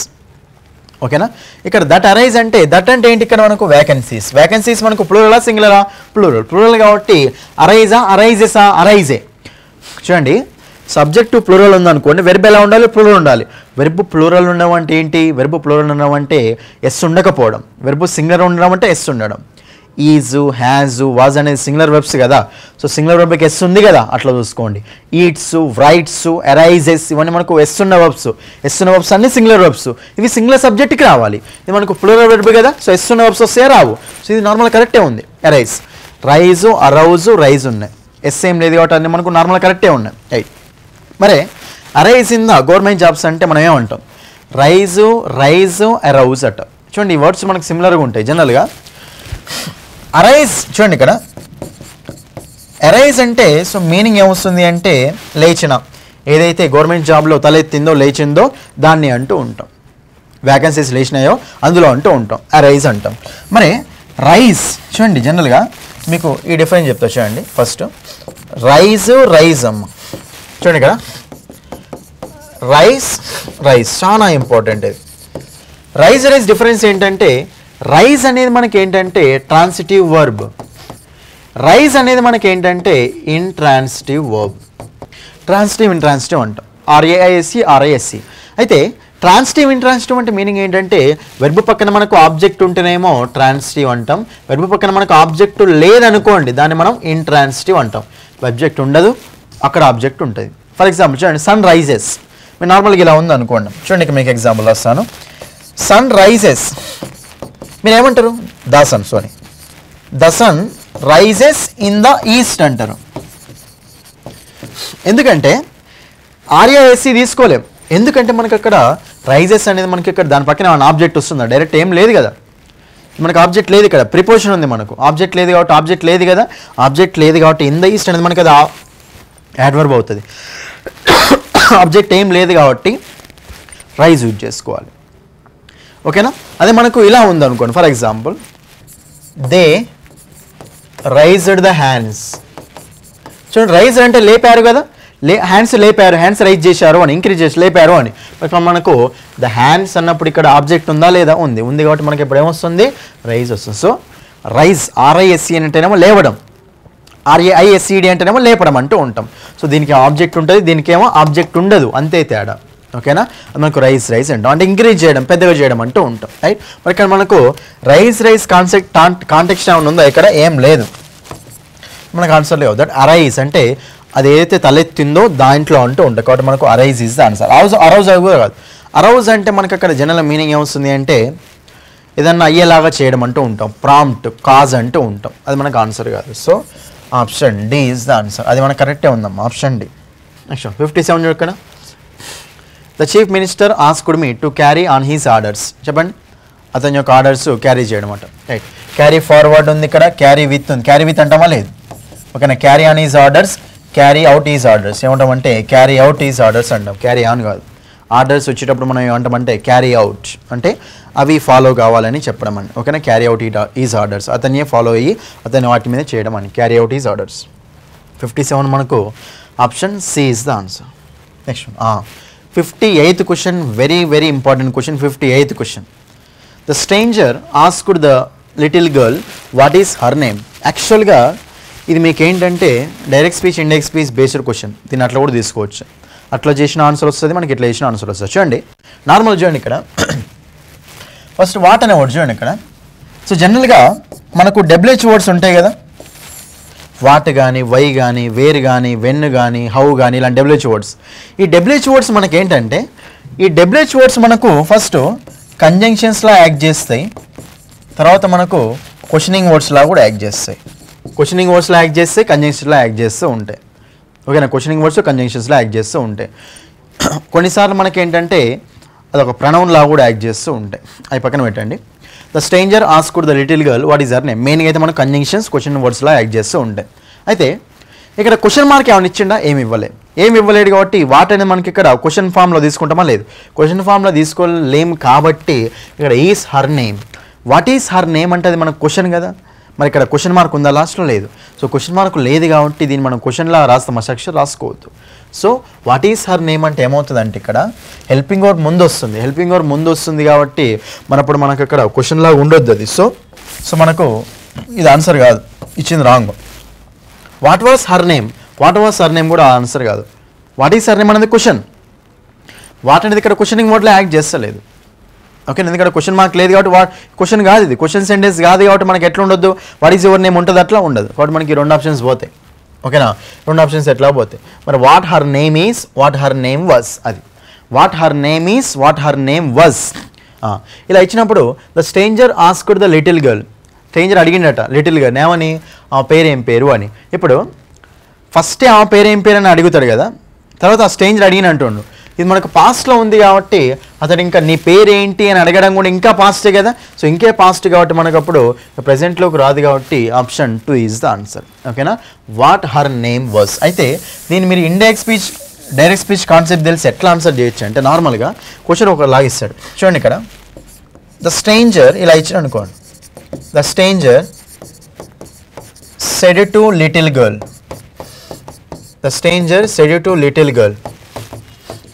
ఓకేనా? ఇక్కడ దట్ అరైజ్ అంటే దట్ అంటే ఏంటి? ఇక్కడ మనకు వ్యాకెన్సీస్, వ్యాకెన్సీస్ మనకు ప్లూరలా సింగులరా? ప్లూరల్, ప్లూరల్ కాబట్టి అరైజా, అరైజెసా? అరైజే. చూడండి, సబ్జెక్ట్ ప్లూరల్ ఉందనుకోండి, వెర్బ్ ఎలా ఉండాలి? ప్లూరల్ ఉండాలి. వెర్బ్ ప్లూరల్ ఉండడం అంటే ఏంటి? వెర్బ్ ప్లూరల్ ఉండడం అంటే ఎస్ ఉండకపోవడం. వెర్బ్ సింగులర్ ఉండడం అంటే ఎస్ ఉండడం. ఈజు, హ్యాజు, వాజ్ అనేది సింగులర్ వెర్బ్స్ కదా. సో సింగులర్ వెర్బ్కి ఎస్ ఉంది కదా, అట్లా చూసుకోండి. ఈట్స్, రైట్స్, అరైజెస్ ఇవన్నీ మనకు ఎస్ ఉన్న వెర్బ్స్. ఎస్ ఉన్న వెర్బ్స్ అన్ని సింగులర్ వెర్బ్స్. ఇవి సింగులర్ సబ్జెక్ట్కి రావాలి. ఇది మనకు ప్లూరల్ వెర్బ్ కదా, సో ఎస్ ఉన్న వెర్బ్స్ వస్తే రావు. సో ఇది నార్మల్ కరెక్టే ఉంది. అరైజ్, రైజు, అరౌజు, రైజ్ ఉన్నాయి. ఎస్ ఏం లేదు కాబట్టి అన్నీ మనకు నార్మల్ కరెక్టే ఉన్నాయి. రైట్. మరే arise in the government jobs అంటే మనం ఏమంటాం? రైజు, రైజు, అరౌజ్ అట. చూడండి, ఈ వర్డ్స్ మనకు సిమిలర్గా ఉంటాయి జనరల్గా. అరైజ్ చూడండి, ఇక్కడ అరైజ్ అంటే సో మీనింగ్ ఏమొస్తుంది అంటే లేచిన, ఏదైతే గవర్నమెంట్ జాబ్లో తలెత్తిందో లేచిందో దాన్ని అంటూ ఉంటాం. వ్యాకెన్సీస్ లేచినాయో అందులో అంటూ ఉంటాం, అరైజ్ అంటాం. మరి రైజ్ చూడండి, జనరల్గా మీకు ఈ డిఫరెన్స్ చెప్తా చూడండి. ఫస్ట్ రైజు, రైజమ్. చూడండి ఇక్కడ రైజ్, రైజ్ చాలా ఇంపార్టెంట్. ఇది రైజ్, రైజ్ డిఫరెన్స్ ఏంటంటే రైజ్ అనేది మనకి ఏంటంటే ట్రాన్సిటివ్ వర్బ్, రైజ్ అనేది మనకి ఏంటంటే ఇంట్రాన్సిటివ్ వర్బ్. ట్రాన్సిటివ్, ఇంట్రాన్సిటివ్ అంటాం. ఆర్ఏఐఎస్సి, ఆర్ఐఎస్సి. అయితే ట్రాన్సిటివ్, ఇంట్రాన్సిటివ్ అంటే మీనింగ్ ఏంటంటే వెర్బ్ పక్కన మనకు ఆబ్జెక్ట్ ఉంటేనేమో ట్రాన్సిటివ్ అంటాం, వెర్బ్ పక్కన మనకు ఆబ్జెక్ట్ లేదనుకోండి దాన్ని మనం ఇంట్రాన్సిటివ్ అంటాం. ఆబ్జెక్ట్ ఉండదు, అక్కడ ఆబ్జెక్ట్ ఉంటుంది. ఫర్ ఎగ్జాంపుల్ చూడండి, సన్ రైజెస్. మీరు నార్మల్గా ఇలా ఉంది అనుకోండి. చూడండి ఇక్కడ మీకు ఎగ్జాంపుల్ వస్తాను. సన్ రైజెస్ మీరు ఏమంటారు? The sun, sorry, the sun rises in the east అంటారు. ఎందుకంటే ఆర్ఏఎస్సి తీసుకోలేం, ఎందుకంటే మనకు అక్కడ రైజెస్ అనేది మనకి ఇక్కడ దాని పక్కన ఏమైనా ఆబ్జెక్ట్ వస్తుందా? డైరెక్ట్ ఏం లేదు కదా, మనకు ఆబ్జెక్ట్ లేదు. ఇక్కడ ప్రిపోజిషన్ ఉంది, మనకు ఆబ్జెక్ట్ లేదు కాబట్టి ఆబ్జెక్ట్ లేదు కదా, ఆబ్జెక్ట్ లేదు కాబట్టి ఇన్ ద ఈస్ట్ అనేది మనకి అది యాడ్వర్బ్ అవుతుంది. ఆబ్జెక్ట్ ఏం లేదు కాబట్టి రైజ్ యూజ్ చేసుకోవాలి. ఓకేనా? అదే మనకు ఇలా ఉందనుకోండి. For example they raised the hands. చూడండి, రైజ్ అంటే లేపారు కదా, హ్యాండ్స్ లేపారు, హ్యాండ్స్ రైజ్ చేశారు అని, ఇంక్రీజ్ చేసి లేపారు అని. ఇప్పుడు మనకు ద హ్యాండ్స్ అన్నప్పుడు ఇక్కడ ఆబ్జెక్ట్ ఉందా లేదా? ఉంది, ఉంది కాబట్టి మనకి ఇప్పుడు ఏమొస్తుంది? రైజ్ వస్తుంది. సో రైజ్, ఆర్ఐఎస్సి అంటేనేమో లేవడం, ఆర్ఏఐఎస్సిడి అంటేనేమో లేపడం అంటూ ఉంటాం. సో దీనికి ఆబ్జెక్ట్ ఉంటుంది, దీనికేమో ఆబ్జెక్ట్ ఉండదు, అంతే తేడా. ఓకేనా? మనకు రైజ్, రైజ్ అంటాం అంటే ఇంక్రీజ్ చేయడం, పెద్దగా చేయడం అంటూ ఉంటాం. రైట్. మరి ఇక్కడ మనకు రైజ్, రైజ్ కాన్సెప్ట్ కాంటెక్స్ట్ ఏమైనా ఉందా? ఇక్కడ ఏం లేదు. మనకు ఆన్సర్ లేవు. దట్ అరైజ్ అంటే అది ఏదైతే తలెత్తిందో దాంట్లో అంటూ ఉంటుంది కాబట్టి మనకు arise is the answer. Arouse అవి కాదు. అరౌజ్ అంటే మనకు అక్కడ జనరల్ మీనింగ్ ఏమొస్తుంది అంటే ఏదన్నా అయ్యేలాగా చేయడం అంటూ ఉంటాం, ప్రాంప్ట్ కాజ్ అంటూ ఉంటాం, అది మనకు ఆన్సర్ కాదు. So option D is the answer, అది మనకు కరెక్టే ఉందమ్మా, ఆప్షన్ డి. నెక్స్ట్ 57 చూడక్కడ the chief minister asked me to carry on his orders, చెప్పండి అతని యొక్క ఆర్డర్స్ క్యారీ చేయడం అంట. రైట్, క్యారీ ఫార్వర్డ్ ఉంది ఇక్కడ, క్యారీ విత్ ఉంది, క్యారీ విత్ అంటామా లేదు, ఓకేనా. Carry on his orders, carry out his orders ఏమంటామంటే క్యారీ అవుట్ హీస్ ఆర్డర్స్ అంటాం, క్యారీ ఆన్ కాదు. ఆర్డర్స్ వచ్చేటప్పుడు మనం ఏమంటామంటే క్యారీ అవుట్ అంటే అవి ఫాలో కావాలని చెప్పడం అని, ఓకేనా. క్యారీ అవుట్ ఈజ్ ఆర్డర్స్, అతనే ఫాలో అయ్యి అతని వాటి మీద చేయడం అని క్యారీ అవుట్ ఈజ్ ఆర్డర్స్. 57 మనకు option C is the answer. Next 58 question, very very important question. 58 question the stranger asked the little girl what is her name. యాక్చువల్గా ఇది మీకు ఏంటంటే direct speech indirect speech based question, దీన్ని అట్లా కూడా తీసుకోవచ్చు, అట్లా చేసిన ఆన్సర్ వస్తుంది మనకి, ఇట్లా చేసిన ఆన్సర్ వస్తుంది. చూడండి నార్మల్ చూడండి ఇక్కడ ఫస్ట్ వాట్ అనే వర్డ్ చూడండి ఇక్కడ. సో జనరల్గా మనకు డబ్ల్యూహెచ్ వర్డ్స్ ఉంటాయి కదా, వాట్ కానీ వై కానీ వేర్ కానీ వెన్ కానీ హౌ కానీ ఇలాంటి డబ్ల్యూహెచ్ వర్డ్స్. ఈ డబ్ల్యూహెచ్ వర్డ్స్ మనకేంటంటే ఈ డబ్ల్యూహెచ్ వర్డ్స్ మనకు ఫస్ట్ కంజంక్షన్స్లా యాక్ట్ చేస్తాయి, తర్వాత మనకు క్వశ్చనింగ్ వర్డ్స్లా కూడా యాక్ట్ చేస్తాయి. క్వశ్చనింగ్ వర్డ్స్లా యాక్ట్ చేస్తే కంజంక్షన్స్లా యాక్ట్ చేస్తూ ఉంటాయి, ఓకేనా. క్వశ్చనింగ్ వర్డ్స్ కంజంక్షన్స్లో యాక్ట్ చేస్తూ ఉంటాయి. కొన్నిసార్లు మనకేంటంటే అదొక ప్రణౌన్లా కూడా యాక్ట్ చేస్తూ ఉంటాయి, అవి పక్కన పెట్టండి. The stranger asked the little girl what is her name, మెయిన్గా అయితే మనం కంజంక్షన్స్ క్వశ్చన్ వర్డ్స్లా యాక్ట్ చేస్తూ ఉంటాయి. అయితే ఇక్కడ క్వశ్చన్ మార్క్ ఏమైనా ఇచ్చిండా, ఏమి ఇవ్వలేదు, ఏమి ఇవ్వలేడు కాబట్టి వాట్ అనేది మనకి ఇక్కడ క్వశ్చన్ ఫామ్లో తీసుకుంటామా లేదు, క్వశ్చన్ ఫామ్లో తీసుకోలేము కాబట్టి ఇక్కడ is her name, what is her name అంటే అది మనకు క్వశ్చన్ కదా, మరి ఇక్కడ క్వశ్చన్ మార్క్ ఉందా లాస్ట్లో, లేదు. సో క్వశ్చన్ మార్క్ లేదు కాబట్టి దీన్ని మనం క్వశ్చన్లా రాస్తాం, అసలు రాసుకోవద్దు. So what is her name అంటే ఏమవుతుందంటే ఇక్కడ హెల్పింగ్ వర్డ్ ముందు వస్తుంది, హెల్పింగ్ వర్డ్ ముందు వస్తుంది కాబట్టి మనప్పుడు మనకు ఇక్కడ క్వశ్చన్లా ఉండొద్దు అది. సో సో మనకు ఇది ఆన్సర్ కాదు, ఇచ్చింది wrong. What was her name, what was her name కూడా ఆన్సర్ కాదు. వాట్ ఈస్ హర్ నేమ్ అనేది క్వశ్చన్, వాట్ అనేది ఇక్కడ క్వశ్చనింగ్ వర్డ్లో యాక్ట్ చేస్తలేదు, ఓకే. నేను ఇక్కడ క్వశ్చన్ మార్క్ లేదు కాబట్టి వాట్ క్వశ్చన్ కాదు, ఇది క్వశ్చన్ సెంటెన్స్ కాదు కాబట్టి మనకి ఎట్లా ఉండొద్దు, వాట్ ఈజ్ యువర్ నేమ్ ఉంటుంది అట్లా ఉండదు కాబట్టి మనకి రెండు ఆప్షన్స్ పోతాయి, ఓకేనా. రెండు ఆప్షన్స్ ఎట్లా పోతాయి మరి, what her name is, what her name was, అది what her name is, what her name was. ఇలా ఇచ్చినప్పుడు the stranger asked the little girl, stranger అడిగిండట లిటిల్ గర్ల్ ఏమని, ఆ పేరేం పేరు అని. ఇప్పుడు ఫస్టే ఆ పేరేం పేరు అని అడుగుతాడు కదా, తర్వాత ఆ స్ట్రేంజర్ అడిగిన అంటుండు, ఇది మనకు పాస్ట్లో ఉంది కాబట్టి అతడు ఇంకా నీ పేరేంటి అని అడగడం కూడా ఇంకా పాస్టే కదా, సో ఇంకే పాస్ట్ కాబట్టి మనకు అప్పుడు ప్రజెంట్లోకి రాదు కాబట్టి ఆప్షన్ 2 ఈజ్ ద ఆన్సర్, ఓకేనా. What her name was. అయితే దీన్ని మీరు indirect speech direct speech concept తెలిసి ఎట్లా ఆన్సర్ చేయొచ్చు అంటే నార్మల్గా క్వశ్చన్ ఒక లాగిస్తాడు చూడండి ఇక్కడ. ద స్ట్రేంజర్ ఇలా ఇచ్చాడు అనుకోండి, the stranger said to little girl, the stranger said to little girl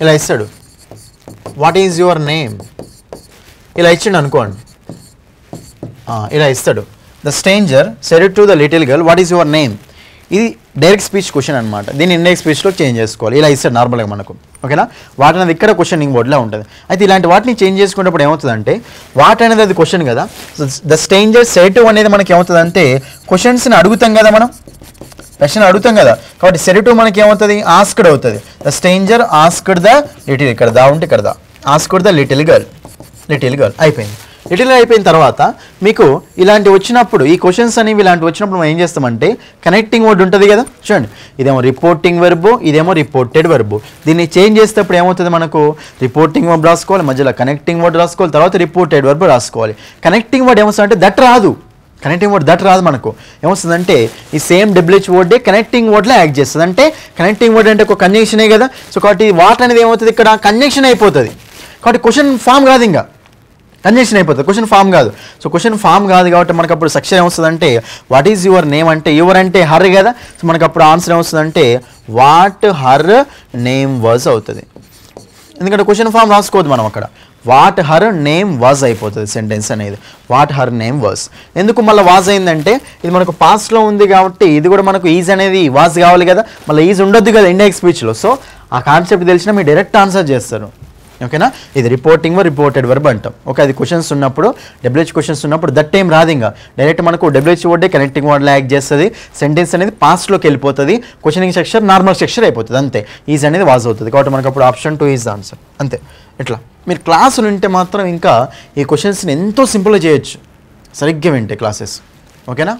ఇలా ఇస్తాడు, వాట్ ఈజ్ యువర్ నేమ్ ఇలా ఇచ్చిండు అనుకోండి, ఇలా ఇస్తాడు. The stranger said to the little girl what is your name, ఇది డైరెక్ట్ స్పీచ్ క్వశ్చన్ అనమాట, దీన్ని ఇండైరెక్ట్ స్పీచ్లో చేంజ్ చేసుకోవాలి. ఇలా ఇస్తాడు నార్మల్గా మనకు, ఓకేనా. వాట్ అనేది ఇక్కడ క్వశ్చనింగ్ వర్డ్లా ఉంటుంది, అయితే ఇలాంటి వాటిని చేంజ్ చేసుకునేటప్పుడు ఏమవుతుందంటే వాట్ అనేది అది క్వశ్చన్ కదా, ద స్ట్రేంజర్ సెడ్ టు అనేది మనకి ఏమవుతుందంటే క్వశ్చన్స్ని అడుగుతాం కదా మనం, క్వశ్చన్ అడుగుతాం కదా కాబట్టి సెడ్ టు మనకి ఏమవుతుంది ఆస్క్డ్ అవుతుంది. The stranger asked the little, ఇక్కడ దా ఉంటే ఇక్కడ the, asked the little girl, little girl అయిపోయింది. లిటిల్ అయిపోయిన తర్వాత మీకు ఇలాంటి వచ్చినప్పుడు ఈ క్వశ్చన్స్ అనేవి ఇలాంటి వచ్చినప్పుడు మనం ఏం చేస్తామంటే కనెక్టింగ్ వర్డ్ ఉంటుంది కదా చూడండి, ఇదేమో రిపోర్టింగ్ వెర్బు, ఇదేమో రిపోర్టెడ్ వెర్బు, దీన్ని చేంజ్ చేసేటప్పుడు ఏమవుతుంది మనకు రిపోర్టింగ్ వర్బ్ రాసుకోవాలి, మధ్యలో కనెక్టింగ్ వర్డ్ రాసుకోవాలి, తర్వాత రిపోర్టెడ్ వెర్బ్ రాసుకోవాలి. కనెక్టింగ్ వర్డ్ ఏమవుతుందంటే దట్ రాదు, కనెక్టింగ్ వర్డ్ దట్ రాదు, మనకు ఏమొస్తుందంటే ఈ సేమ్ డబ్ల్యూహెచ్ వర్డే కనెక్టింగ్ వర్డ్లో యాక్ట్ చేస్తుంది. అంటే కనెక్టింగ్ వర్డ్ అంటే ఒక కంజంక్షనే కదా, సో కాబట్టి వాట్ అనేది ఏమవుతుంది ఇక్కడ కంజంక్షన్ అయిపోతుంది కాబట్టి క్వశ్చన్ ఫామ్ కాదు, ఇంకా కంజంక్షన్ అయిపోతుంది క్వశ్చన్ ఫామ్ కాదు. సో క్వశ్చన్ ఫామ్ కాదు కాబట్టి మనకు అప్పుడు సెక్షన్ ఏమొస్తుందంటే వాట్ ఈజ్ యువర్ నేమ్ అంటే యువర్ అంటే హర్ కదా, సో మనకు అప్పుడు ఆన్సర్ ఏమొస్తుందంటే వాట్ హర్ నేమ్ వాజ్ అవుతుంది, ఎందుకంటే క్వశ్చన్ ఫామ్ రాసుకోవద్దు మనం అక్కడ, వాట్ హర్ నేమ్ వాజ్ అయిపోతుంది సెంటెన్స్ అనేది, వాట్ హర్ నేమ్ వాజ్. ఎందుకు మళ్ళీ వాజ్ అయిందంటే ఇది మనకు పాస్ట్లో ఉంది కాబట్టి ఇది కూడా మనకు ఈజ్ అనేది వాజ్ కావాలి కదా, మళ్ళీ ఈజ్ ఉండొద్దు కదా ఇండైరెక్ట్ స్పీచ్లో, సో ఆ కాన్సెప్ట్ తెలిసినా మీరు డైరెక్ట్ ఆన్సర్ చేస్తారు, Okay na? This reporting or reported verb antam. Okay, the questions unnappudu, WH questions unnappudu that time raadu inga. Direct manaku WH word connecting word like chestadi, sentence అనేది past లోకి వెళ్ళిపోతది, questioning structure normal structure అయిపోతది అంతే. Is అనేది was అవుతది. కాబట్టి మనకు అప్పుడు option 2 is the answer. అంతే. ఇట్లా మీరు క్లాసులు ఉంటే మాత్రం ఇంకా ఈ క్వశ్చన్స్ ని ఎంతో సింపుల్ గా చేయొచ్చు. సరిగ్గా వింటే క్లాసెస్. ఓకేనా?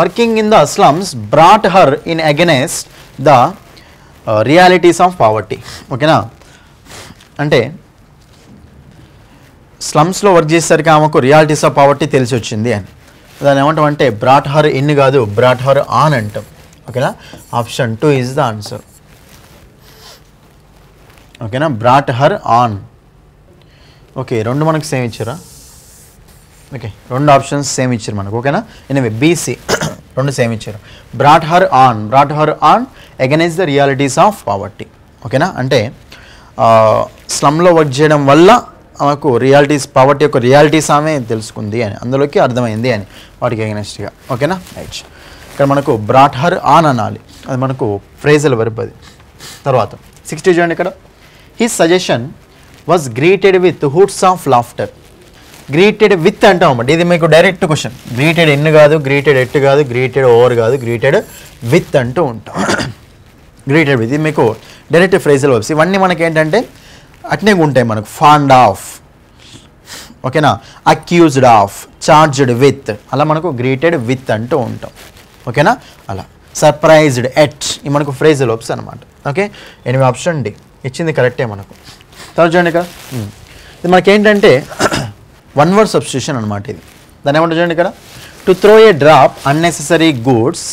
Working in the slums brought her in against the realities of poverty. Okay na? Ante slums lo work chesariki amaku realities of poverty telisi ochindi ani. Dani emantam ante brought her in gaadu, brought her on antam. Okay na? Option 2 is the answer. Okay na? Brought her on. Okay, rendu manaku same ichara. Okay, round options same ichcharu manaku. Okay na? Anyway, BC round same ichcharu. Brought her on against the realities of poverty. Okay na? Ante slum lo work cheyadam valla amaku realities poverty yokka realities ame telusukundi ani. Andaloki ardhamaindi ani. Vatiki against ga. Okay na? Right. Ikkada manaku brought her on anali. Adi manaku phrasal verb adi. Tarvata 60 joint ikkada. His suggestion was greeted with hoots of laughter. Greeted with అంటామన్నమాట. ఇది మీకు direct question. Greeted in కాదు, greeted at కాదు, greeted over కాదు, greeted with అంటూ ఉంటాం. Greeted with ఇది మీకు డైరెక్ట్ ఫ్రేజల్ వర్బ్స్. ఇవన్నీ మనకి ఏంటంటే అట్నే ఉంటాయి మనకు. ఫాండ్ ఆఫ్, ఓకేనా, అక్యూజ్డ్ ఆఫ్, చార్జ్డ్ విత్, అలా మనకు గ్రీటెడ్ విత్ అంటూ ఉంటాం. ఓకేనా, అలా సర్ప్రైజ్డ్ ఎట్, ఇవి మనకు ఫ్రేజల్ వర్బ్స్ అనమాట. ఓకే, ఎనిమిది ఆప్షన్ డి ఇచ్చింది కరెక్టే మనకు. తర్వాత చూడండి ఇక్కడ ఇది మనకేంటంటే వన్ వర్డ్ సబ్స్టిట్యూషన్ అనమాట. ఇది దాన్ని ఏమంటారు చూడండి ఇక్కడ. To throw a drop unnecessary goods,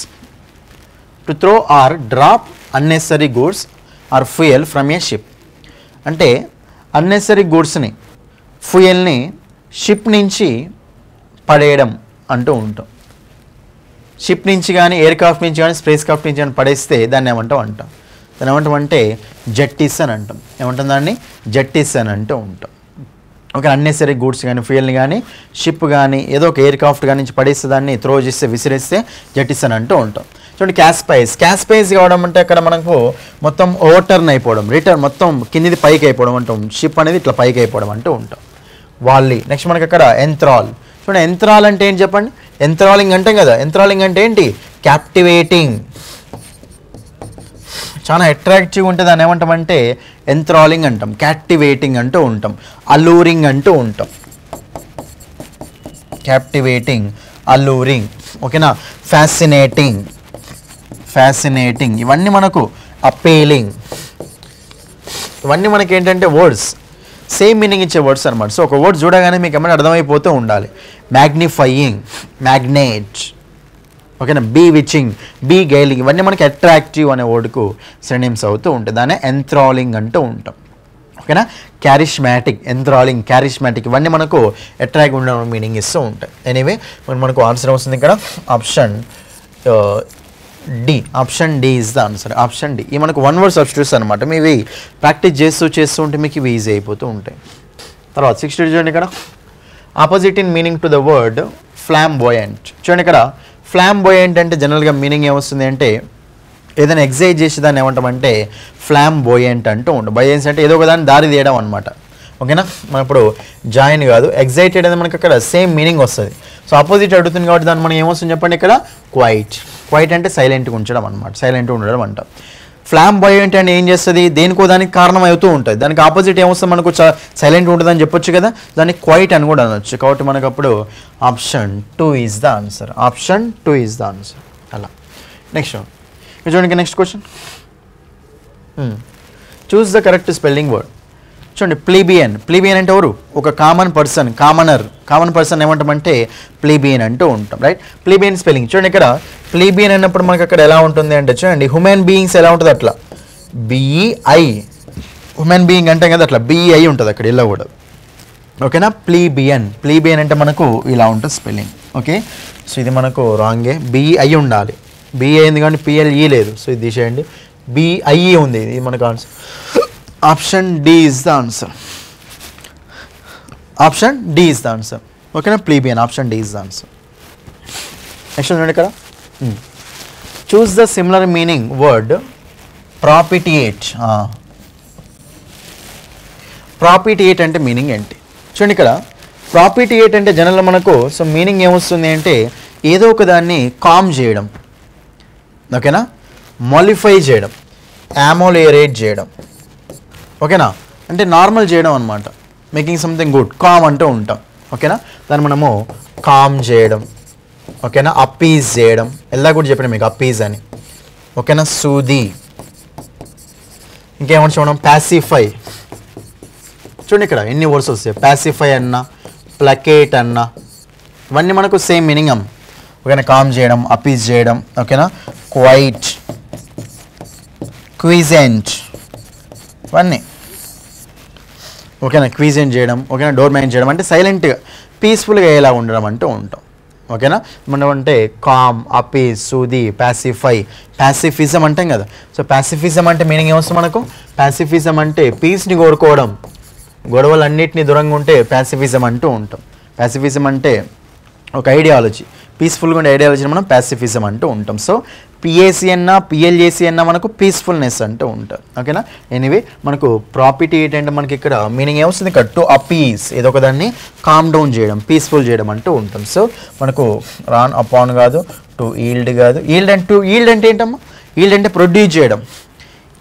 to throw or drop unnecessary goods or fuel from a ship. అంటే అన్నెసెసరీ గూడ్స్ని, ఫ్యూయల్ని షిప్ నుంచి పడేయడం అంటూ ఉంటాం. షిప్ నుంచి కానీ, ఎయిర్ క్రాఫ్ట్ నుంచి కానీ, స్పేస్ క్రాఫ్ట్ నుంచి కానీ పడేస్తే దాన్ని ఏమంటాం? దాన్ని ఏమంటామంటే జట్టిస్ అని అంటాం. ఏమంటాం దాన్ని? జట్టిస్ అని అంటూ ఉంటాం. ఓకే, అన్నెసరీ గూడ్స్ కానీ, ఫ్యూయల్ని కానీ, షిప్ కానీ, ఏదో ఒక ఎయిర్ క్రాఫ్ట్ కానీ నుంచి పడేస్తే దాన్ని త్రో చేస్తే, విసిరేస్తే జట్టిస్ అని అంటూ ఉంటాం. చూడండి క్యాస్పైస్. క్యాస్పైస్ కావడం అంటే అక్కడ మనకు మొత్తం ఓవర్టర్న్ అయిపోవడం, రిటర్న్ మొత్తం కిందిది పైకి అయిపోవడం అంటాం. షిప్ అనేది ఇట్లా పైకి అయిపోవడం అంటూ ఉంటాం. వాల్లీ. నెక్స్ట్ మనకి అక్కడ ఎంత్రాల్. చూడండి ఎంత్రాల్ అంటే ఏంటి చెప్పండి? ఎంత్రాలింగ్ అంటాం కదా. ఎంత్రాలింగ్ అంటే ఏంటి? క్యాప్టివేటింగ్, చాలా అట్రాక్టివ్ ఉంటుంది. దాన్ని ఏమంటామంటే ఎంత్రాలింగ్ అంటాం, క్యాప్టివేటింగ్ అంటూ ఉంటాం, అలూరింగ్ అంటూ ఉంటాం. క్యాప్టివేటింగ్, అలూరింగ్, ఓకేనా, ఫ్యాసినేటింగ్, ఫ్యాసినేటింగ్, ఇవన్నీ మనకు అపీలింగ్, ఇవన్నీ మనకి ఏంటంటే వర్డ్స్ సేమ్ మీనింగ్ ఇచ్చే వర్డ్స్ అనమాట. సో ఒక వర్డ్ చూడగానే మీకు ఏమైనా అర్థమైపోతూ ఉండాలి. మ్యాగ్నిఫైయింగ్, మ్యాగ్నేట్, ఓకేనా, బీ విచింగ్, బీ గైలింగ్, ఇవన్నీ మనకి అట్రాక్టివ్ అనే వర్డ్కు సినోనిమ్స్ అవుతూ ఉంటాయి. దాన్ని ఎంథ్రాలింగ్ అంటూ ఉంటాం. ఓకేనా, క్యారిష్మాటిక్, ఎంథ్రాలింగ్, క్యారిష్మాటిక్, ఇవన్నీ మనకు అట్రాక్ట్ ఉండడం మీనింగ్ ఇస్తూ ఉంటాయి. ఎనీవే మనకు ఆన్సర్ వస్తుంది ఇక్కడ option D. Option D is the answer. Option D. ఇవి మనకు వన్ వర్డ్ సబ్స్టిట్యూట్స్ అనమాట. ఇవి ప్రాక్టీస్ చేస్తూ ఉంటే మీకు ఇవి ఈజీ అయిపోతూ ఉంటాయి. తర్వాత 60 చూడండి ఇక్కడ. Opposite in meaning to the word flamboyant. చూడండి ఇక్కడ ఫ్లాంబోయంట్ అంటే జనరల్గా మీనింగ్ ఏమొస్తుంది అంటే ఏదైనా ఎక్సైజ్ చేసి దాన్ని ఏమంటామంటే ఫ్లాంబోయంట్ అంటూ ఉంటాం. బోయెన్స్ అంటే ఏదో ఒకదాన్ని దారి తీయడం అనమాట. ఓకేనా, మనం ఇప్పుడు జాయిన్ కాదు, ఎగ్జైటెడ్ అనేది మనకు అక్కడ సేమ్ మీనింగ్ వస్తుంది. సో ఆపోజిట్ అడుగుతుంది కాబట్టి దాన్ని మనం ఏమొస్తుంది చెప్పండి ఇక్కడ? క్వైట్. క్వైట్ అంటే సైలెంట్గా ఉంచడం అనమాట, సైలెంట్గా ఉండడం అంటాం. ఫ్లాంబోయంట్ అంటే ఏం చేస్తుంది? దేనికో దానికి కారణం అవుతూ ఉంటుంది. దానికి ఆపోజిట్ ఏమొస్తుంది మనకు? సైలెంట్గా ఉంటుందని చెప్పొచ్చు కదా, దాన్ని క్వైట్ అని కూడా అనొచ్చు. కాబట్టి మనకు అప్పుడు option 2 is the answer. Option 2 is the answer. అలా నెక్స్ట్ చూడండి next question. Choose the correct spelling word. చూడండి ప్లీబియన్. ప్లీబియన్ అంటే ఎవరు? ఒక common person, commoner, common person ఏమంటామంటే ప్లీబియన్ అంటూ ఉంటాం. Right, plebeian spelling. చూడండి ఇక్కడ ప్లీబియన్ అన్నప్పుడు మనకు అక్కడ ఎలా ఉంటుంది అంటే చూడండి హ్యూమన్ బీయింగ్స్ ఎలా ఉంటుంది అట్లా బిఈఐ, హ్యూమన్ బీయింగ్ అంటే కదా అట్లా బిఈఐ ఉంటుంది అక్కడ ఇలా కూడా. ఓకేనా, ప్లీబియన్. ప్లీబియన్ అంటే మనకు ఇలా ఉంటుంది స్పెల్లింగ్. ఓకే, సో ఇది మనకు రాంగే, బిఈఐ ఉండాలి. బిఈఐ ఉంది కానీ పిఎల్ఈ లేదు, సో ఇది తీసేయండి. బిఐఈ ఉంది, ఇది మనకు answer. Option D is the answer. Option D is the answer. ఓకేనా? Plebeian option D is the answer. Next చూడండి ఇక్కడ, choose the similar meaning word propitiate. Propitiate అంటే మీనింగ్ ఏంటి చూడండి ఇక్కడ. ప్రాపిటియేట్ అంటే జనరల్ మనకు సో మీనింగ్ ఏమొస్తుంది అంటే ఏదో ఒక దాన్ని కామ్ చేయడం, ఓకేనా, మాలిఫై చేయడం, యామోలేరేట్ చేయడం, ఓకేనా, అంటే నార్మల్ చేయడం అనమాట. మేకింగ్ సంథింగ్ గుడ్ కామ్ అంటూ ఉంటాం, ఓకేనా, దాన్ని మనము కామ్ చేయడం, ఓకేనా, అప్పీజ్ చేయడం. ఎలా కూడా చెప్పిన మీకు అప్పీజ్ అని, ఓకేనా, సూది, ఇంకేమన్నా చూడడం ప్యాసిఫై. చూడండి ఇక్కడ ఎన్ని వర్డ్స్ వస్తాయి, ప్యాసిఫై అన్న, ప్లకేట్ అన్న, ఇవన్నీ మనకు సేమ్ మీనింగ్ అమ్మ, ఓకేనా, కామ్ చేయడం, అపీజ్ చేయడం, ఓకేనా, క్వైట్, క్విజెంట్, ఇవన్నీ, ఓకేనా, క్విజెంట్ చేయడం, ఓకేనా, డోర్ మ్యాన్ చేయడం అంటే సైలెంట్గా పీస్ఫుల్గా ఎలా ఉండడం అంటూ ఉంటాం, ఓకేనా. మనం అంటే calm, appease, soothe, pacify, pacifism అంటాం కదా. సో ప్యాసిఫిజం అంటే మీనింగ్ ఏమొస్తుంది మనకు, ప్యాసిఫిజం అంటే పీస్ని కోరుకోవడం, గొడవలన్నింటినీ దూరంగా ఉంటే ప్యాసిఫిజం అంటూ ఉంటాం. ప్యాసిఫిజం అంటే ఒక ఐడియాలజీ, పీస్ఫుల్గా ఉండే ఐడియాలజీని మనం ప్యాసిఫిజం అంటూ ఉంటాం. సో పిఏసి అన్నా పిఎల్ఏసి అన్నా మనకు పీస్ఫుల్నెస్ అంటూ ఉంటారు, ఓకేనా. ఎనీవే మనకు ప్రాపర్టీ ఏంటంటే మనకి ఇక్కడ మీనింగ్ ఏమొస్తుంది ఇక్కడ, టు అపీస్, ఏదో ఒక దాన్ని కామ్ డౌన్ చేయడం, పీస్ఫుల్ చేయడం అంటూ ఉంటాం. సో మనకు రాన్ అపాన్ కాదు, టు ఈల్డ్ కాదు, ఈల్డ్ అంటే టు ఈల్డ్ అంటే ఏంటమ్మా, ఈల్డ్ అంటే ప్రొడ్యూస్ చేయడం,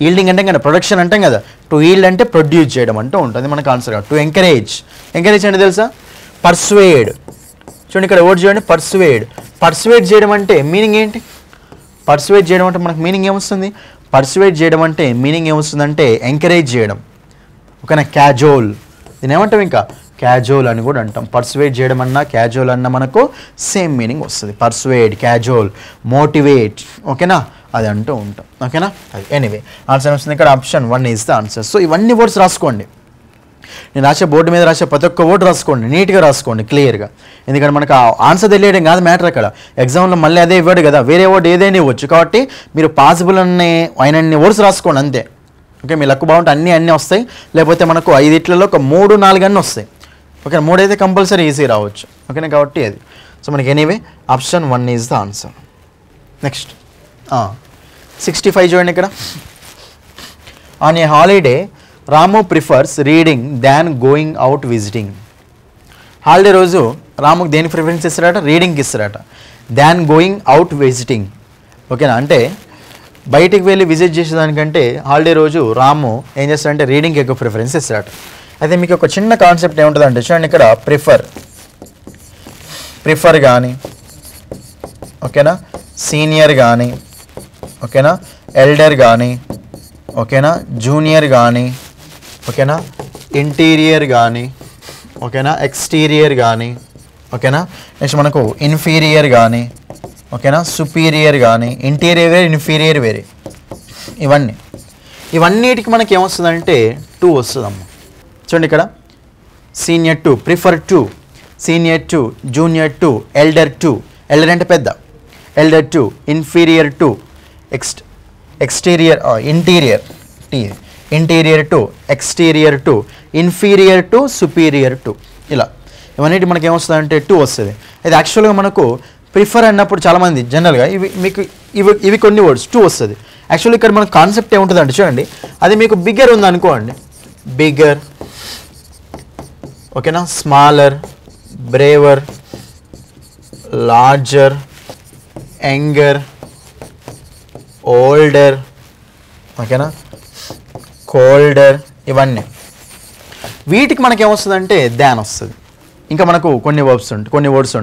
ఈల్డింగ్ అంటే కదా ప్రొడక్షన్ అంటాం కదా, టు ఈల్డ్ అంటే ప్రొడ్యూస్ చేయడం అంటూ ఉంటుంది మనకు ఆన్సర్ కాదు. టు ఎంకరేజ్, ఎంకరేజ్ అంటే తెలుసా, పర్సువేడ్. చూడండి ఇక్కడ వర్డ్ చూడండి పర్సువేడ్, పర్సువేడ్ చేయడం అంటే మీనింగ్ ఏంటి, పర్సువేడ్ చేయడం అంటే మనకు మీనింగ్ ఏమొస్తుంది, పర్సువేడ్ చేయడం అంటే మీనింగ్ ఏమొస్తుంది అంటే ఎంకరేజ్ చేయడం, ఓకేనా, క్యాజోల్, దీని ఏమంటాం ఇంకా క్యాజోల్ అని కూడా అంటాం. పర్సువేడ్ చేయడం అన్నా క్యాజోల్ అన్నా మనకు సేమ్ మీనింగ్ వస్తుంది, పర్సువేడ్, క్యాజోల్, మోటివేట్, ఓకేనా, అది అంటూ ఉంటాం, ఓకేనా. అది ఎనీవే ఆన్సర్ వస్తుంది ఇక్కడ option 1 is the answer. So ఇవన్నీ వర్డ్స్ రాసుకోండి, నేను రాసే బోర్డు మీద రాసే ప్రతి ఒక్క వర్డ్ రాసుకోండి, నీట్గా రాసుకోండి, క్లియర్గా, ఎందుకంటే మనకు ఆన్సర్ తెలియడం కాదు మ్యాటర్ అక్కడ, ఎగ్జామ్లో మళ్ళీ అదే ఇవ్వడు కదా, వేరే వర్డ్ ఏదైనా ఇవ్వచ్చు, కాబట్టి మీరు పాసిబుల్ అయినన్ని వర్డ్స్ రాసుకోండి అంతే, ఓకే. మీ లక్ బాగుంటే అన్నీ వస్తాయి, లేకపోతే మనకు 5 ఒక 3, 4 అన్నీ వస్తాయి, ఓకే, 3 అయితే కంపల్సరీ ఈజీ రావచ్చు, ఓకేనా, కాబట్టి అది. సో మనకి anyway option 1 is the answer. Next 65 చూడండి ఇక్కడ, on a holiday Ramu prefers reading than going out visiting. Holiday రోజు రాముకు దేనికి ప్రిఫరెన్స్ ఇస్తారట, రీడింగ్కి ఇస్తారట, దాన్ గోయింగ్ అవుట్ విజిటింగ్, ఓకేనా, అంటే బయటికి వెళ్ళి విజిట్ చేసేదానికంటే హాలిడే రోజు రాము ఏం చేస్తారంటే రీడింగ్కి ఎక్కువ ప్రిఫరెన్స్ ఇస్తారట. అయితే మీకు ఒక చిన్న కాన్సెప్ట్ ఏముంటుందంటే చూడండి ఇక్కడ ప్రిఫర్ కానీ, ఓకేనా, సీనియర్ కానీ, ఓకేనా, ఎల్డర్ కానీ, ఓకేనా, జూనియర్ కానీ, ఓకేనా, ఇంటీరియర్ కానీ, ఓకేనా, ఎక్స్టీరియర్ కానీ, ఓకేనా, నెక్స్ట్ మనకు ఇన్ఫీరియర్ కానీ, ఓకేనా, సుపీరియర్ కానీ, ఇంటీరియర్ వేరే ఇన్ఫీరియర్ వేరే, ఇవన్నిటికి మనకి ఏమొస్తుందంటే 2 వస్తుందమ్మ. చూడండి ఇక్కడ senior 2, prefer 2, senior 2, junior 2, elder 2, elder అంటే పెద్ద, elder 2, inferior 2, exterior interior interior 2, exterior 2, inferior 2, superior 2, ఇలా ఇవన్నీ మనకి ఏమొస్తుందంటే 2 వస్తుంది. అయితే యాక్చువల్గా మనకు ప్రిఫర్ అన్నప్పుడు చాలామంది జనరల్గా ఇవి మీకు ఇవి కొన్ని వర్డ్స్ 2 వస్తుంది. యాక్చువల్లీ ఇక్కడ మన కాన్సెప్ట్ ఏముంటుందంటే చూడండి, అది మీకు బిగ్గర్ ఉందనుకోండి, బిగ్గర్, ఓకేనా, smaller, braver, larger, younger, older, ఓకేనా, కోల్డర్, ఇవన్నీ వీటికి మనకి ఏమొస్తుందంటే ధ్యాన్ వస్తుంది. ఇంకా మనకు కొన్ని వర్డ్స్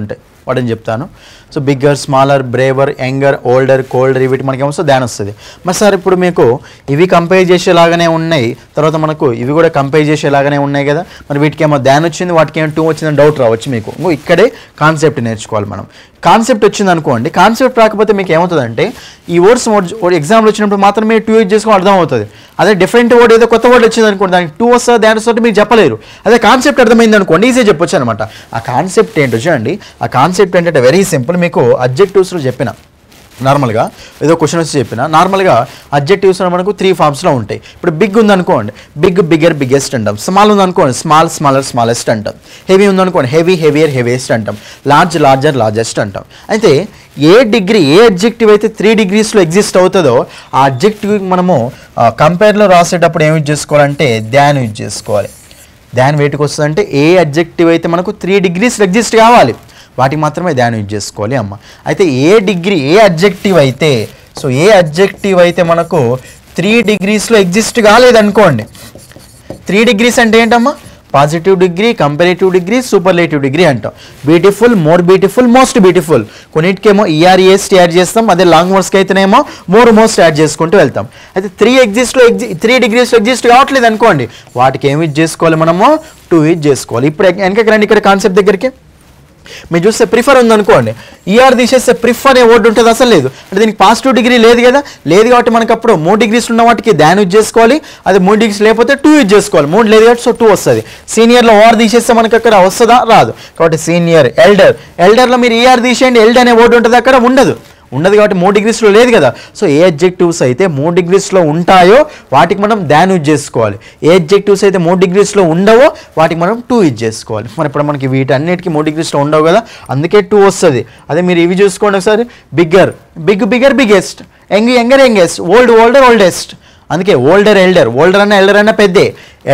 ఉంటాయి వాటిని చెప్తాను. So bigger, smaller, braver, younger, older, colder, వీటికి మనకి ఏమొస్తుంది ధ్యాన్ వస్తుంది. మరి సార్ ఇప్పుడు మీకు ఇవి కంపేర్ చేసేలాగానే ఉన్నాయి, తర్వాత మనకు ఇవి కూడా కంపేర్ చేసేలాగానే ఉన్నాయి కదా, మరి వీటికి ఏమో ధ్యాన్ వచ్చింది, వాటికి ఏమో 2 వచ్చిందని డౌట్ రావచ్చు మీకు. ఇక్కడే కాన్సెప్ట్ నేర్చుకోవాలి మనం. కాన్సెప్ట్ వచ్చింది అనుకోండి, కాన్సెప్ట్ రాకపోతే మీకు ఏమవుతుందంటే ఈ వర్డ్స్ ఎగ్జామ్లో వచ్చినప్పుడు మాత్రమే 2 యూజ్ చేసుకుని అర్థమవుతుంది. అదే డిఫరెంట్ వర్డ్ ఏదో కొత్త వర్డ్ వచ్చింది అనుకోండి, దానికి 2 వస్తుంది, ధ్యాన్ వస్తుంది మీరు చెప్పలేరు. అదే కాన్సెప్ట్ అర్థమైంది అనుకోండి, ఈజీ చెప్పొచ్చు అనమాట. ఆ కాన్సెప్ట్ ఏంటో చూడండి, ఆ కాన్సెప్ట్ ఏంటంటే వెరీ సింపుల్. మీకు అడ్జెక్టివ్స్లో చెప్పిన నార్మల్గా ఏదో క్వశ్చన్ వచ్చి చెప్పినా నార్మల్గా అడ్జెక్టివ్స్ మనకు 3 ఫామ్స్లో ఉంటాయి. ఇప్పుడు బిగ్ ఉందనుకోండి, బిగ్ బిగ్గర్ బిగ్గెస్ట్ అంటాం. స్మాల్ ఉందనుకోండి, స్మాల్ స్మాలర్ స్మాలెస్ట్ అంటాం. హెవీ ఉందనుకోండి, హెవీ హెవియర్ హెవియెస్ట్ అంటాం. లార్జ్ లార్జర్ లార్జెస్ట్ అంటాం. అయితే ఏ డిగ్రీ, ఏ అడ్జెక్టివ్ అయితే 3 degreesలో ఎగ్జిస్ట్ అవుతుందో ఆ అడ్జెక్టివ్ మనము కంపేర్లో రాసేటప్పుడు ఏం యూజ్ చేసుకోవాలంటే ధ్యాన్ యూజ్ చేసుకోవాలి. ధ్యాన్ వేటికి వస్తుందంటే ఏ అడ్జెక్టివ్ అయితే మనకు 3 degreesలో ఎగ్జిస్ట్ కావాలి వాటికి మాత్రమే ధ్యానం యూజ్ చేసుకోవాలి అమ్మ. అయితే ఏ డిగ్రీ, ఏ అడ్జెక్టివ్ అయితే, సో ఏ అడ్జెక్టివ్ అయితే మనకు 3 degreesలో ఎగ్జిస్ట్ కాలేదనుకోండి. 3 degrees అంటే ఏంటమ్మా? Positive degree, comparative degree, superlative degree అంటాం. Beautiful, more beautiful, most beautiful. కొన్నిటికేమో ఈఆర్ఏస్ట్ యాడ్ చేస్తాం, అదే లాంగ్ వర్డ్స్కి అయితేనేమో మోర్ మోస్ట్ యాడ్ చేసుకుంటూ వెళ్తాం. అయితే 3 degreesలో ఎగ్జిస్ట్ కావట్లేదు అనుకోండి, వాటికి ఏమి యూజ్ చేసుకోవాలి మనము? 2 యూజ్ చేసుకోవాలి. ఇప్పుడు వెనకకి రండి ఇక్కడ కాన్సెప్ట్ దగ్గరికి. మీరు చూస్తే ప్రిఫర్ ఉందనుకోండి, ఈఆర్ తీసేస్తే ప్రిఫర్ ఏ వర్డ్ ఉంటుంది అసలు లేదు. అంటే దీనికి పాజిటివ్ డిగ్రీ లేదు కదా, లేదు కాబట్టి మనకు అప్పుడు 3 degrees ఉన్న వాటికి ధ్యాన్ యూజ్ చేసుకోవాలి. అది 3 degrees లేకపోతే 2 యూజ్ చేసుకోవాలి. 3 లేదు కాబట్టి సో 2 వస్తుంది. సీనియర్లో ఓఆర్ తీసేస్తే మనకు అక్కడ వస్తుందా? రాదు. కాబట్టి సీనియర్, ఎల్డర్. ఎల్డర్లో మీరు ఈఆర్ తీసేయండి, ఎల్డర్ అనే వర్డ్ ఉంటుంది అక్కడ, ఉండదు కాబట్టి 3 degreesలో లేదు కదా. సో ఏ అడ్జెక్టివ్స్ అయితే 3 degreesలో ఉంటాయో వాటికి మనం ధ్యాన్ యూజ్ చేసుకోవాలి. ఏ అడ్జెక్టివ్స్ అయితే 3 degreesలో ఉండవో వాటికి మనం 2 యూజ్ చేసుకోవాలి. మరి ఇప్పుడు మనకి వీటన్నిటికీ 3 degreesలో ఉండవు కదా, అందుకే 2 వస్తుంది. అదే మీరు ఇవి చూసుకోండి ఒకసారి. Bigger, big bigger biggest, young younger youngest, old older oldest. అందుకే ఓల్డర్ ఎల్డర్, ఓల్డర్ అన్న ఎల్డర్ అన్న పెద్దే,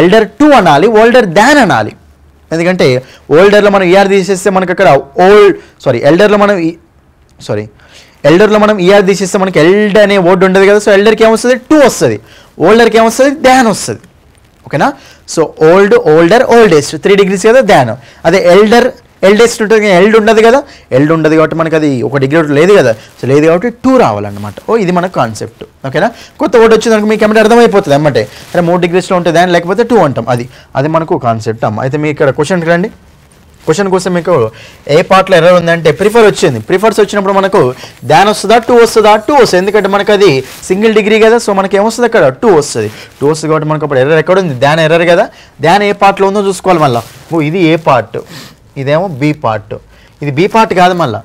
ఎల్డర్ 2 అనాలి, ఓల్డర్ ధ్యాన్ అనాలి. ఎందుకంటే ఓల్డర్లో మనం ఈఆర్ తీసేస్తే మనకు అక్కడ ఎల్డర్లో మనం ఈఆర్ తీసేస్తే మనకి ఎల్డ్ అనే వర్డ్ ఉండదు కదా. సో ఎల్డర్కి ఏమొస్తుంది? 2 వస్తుంది. ఓల్డర్కి ఏమొస్తుంది? ధ్యాన్ వస్తుంది. ఓకేనా? So old older oldest 3 degrees కదా ధ్యాన్. అదే ఎల్డర్ ఎల్డెస్ట్ ఉంటుంది, ఎల్డ్ ఉండదు కదా, ఎల్డ్ ఉండదు కాబట్టి మనకు అది 1 degree లేదు కదా. సో లేదు కాబట్టి 2 రావాలన్నమాట. ఇది మన కాన్సెప్ట్. ఓకేనా? కొత్త వర్డ్ వచ్చేదానికి మీకు ఏమంటే అర్థమైపోతుంది అన్నమాట. అరే 3 degreesలో ఉంటుంది ధ్యాన్, లేకపోతే 2 అంటాం. అది మనకు కాన్సెప్ట్ అమ్మ. అయితే మీకు ఇక్కడ క్వశ్చన్ రండి. క్వశ్చన్ కోసం మీకు ఏ పార్ట్లో ఎర్రర్ ఉందంటే ప్రిఫర్ వచ్చింది. ప్రిఫర్స్ వచ్చినప్పుడు మనకు ధ్యాన్ వస్తుందా, 2 వస్తుందా? 2 వస్తుంది. ఎందుకంటే మనకు అది సింగిల్ డిగ్రీ కదా. సో మనకి ఏమొస్తుంది అక్కడ? 2 వస్తుంది. 2 వస్తుంది కాబట్టి మనకు అప్పుడు ఎర్రర్ ఎక్కడ ఉంది? ధ్యాన్ ఎర్రర్ కదా. ధ్యాన్ ఏ పార్ట్లో ఉందో చూసుకోవాలి. మళ్ళీ ఇది ఏ పార్ట్, ఇదేమో బి పార్ట్, ఇది బి పార్ట్ కాదు. మళ్ళీ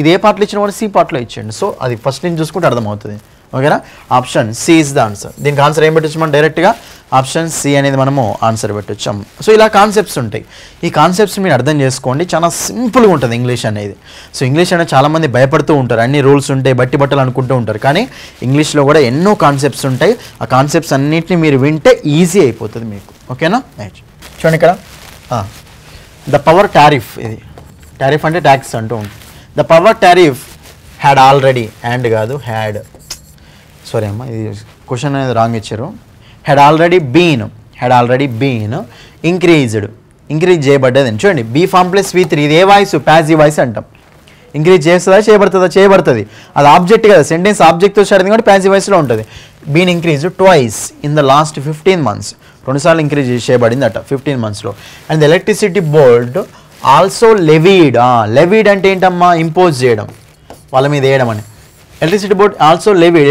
ఇది ఏ పార్ట్లో ఇచ్చిన వాడు సి పార్ట్లో ఇచ్చేయండి. సో అది ఫస్ట్ నుంచి చూసుకుంటే అర్థమవుతుంది. ఓకేనా? Option C is the answer. దీనికి ఆన్సర్ ఏం పెట్టచ్చు మనం? డైరెక్ట్గా ఆప్షన్ సి అనేది మనము ఆన్సర్ పెట్టొచ్చాము. సో ఇలా కాన్సెప్ట్స్ ఉంటాయి. ఈ కాన్సెప్ట్స్ మీరు అర్థం చేసుకోండి. చాలా సింపుల్గా ఉంటుంది ఇంగ్లీష్ అనేది. సో ఇంగ్లీష్ అనేది చాలామంది భయపడుతూ ఉంటారు, అన్ని రూల్స్ ఉంటాయి, బట్టి బట్టలు అనుకుంటూ ఉంటారు. కానీ ఇంగ్లీష్లో కూడా ఎన్నో కాన్సెప్ట్స్ ఉంటాయి. ఆ కాన్సెప్ట్స్ అన్నింటినీ మీరు వింటే ఈజీ అయిపోతుంది మీకు. ఓకేనా? చూడండి ఇక్కడ ద పవర్ టారిఫ్. ఇది టారిఫ్ అంటే ట్యాక్స్ అంటూ ఉంటుంది. The power tariff had already, and కాదు హ్యాడ్, సారీ అమ్మ ఇది క్వశ్చన్ అనేది రాంగ్ ఇచ్చారు. హ్యాడ్ ఆల్రెడీ బీన్ ఇంక్రీజ్ చేయబడ్డది అని చూడండి. బీ ఫామ్ ప్లస్ V3, ఇది ఏ వాయిస్? ప్యాసివ్ వాయిస్ అంటాం. ఇంక్రీజ్ చేస్తుందా, చేయబడుతుంది. అది ఆబ్జెక్ట్ కదా, సెంటెన్స్ ఆబ్జెక్ట్తో చేరింది కాబట్టి ప్యాసివ్ వాయిస్లో ఉంటుంది. Been increase twice in the last 15 months, 2 సార్లు ఇంక్రీజ్ చేయబడింది అట 15 monthsలో. And the electricity board also levied అంటే ఏంటమ్మా? ఇంపోజ్ చేయడం, వాళ్ళ మీద వేయడం అని. Electricity board also levied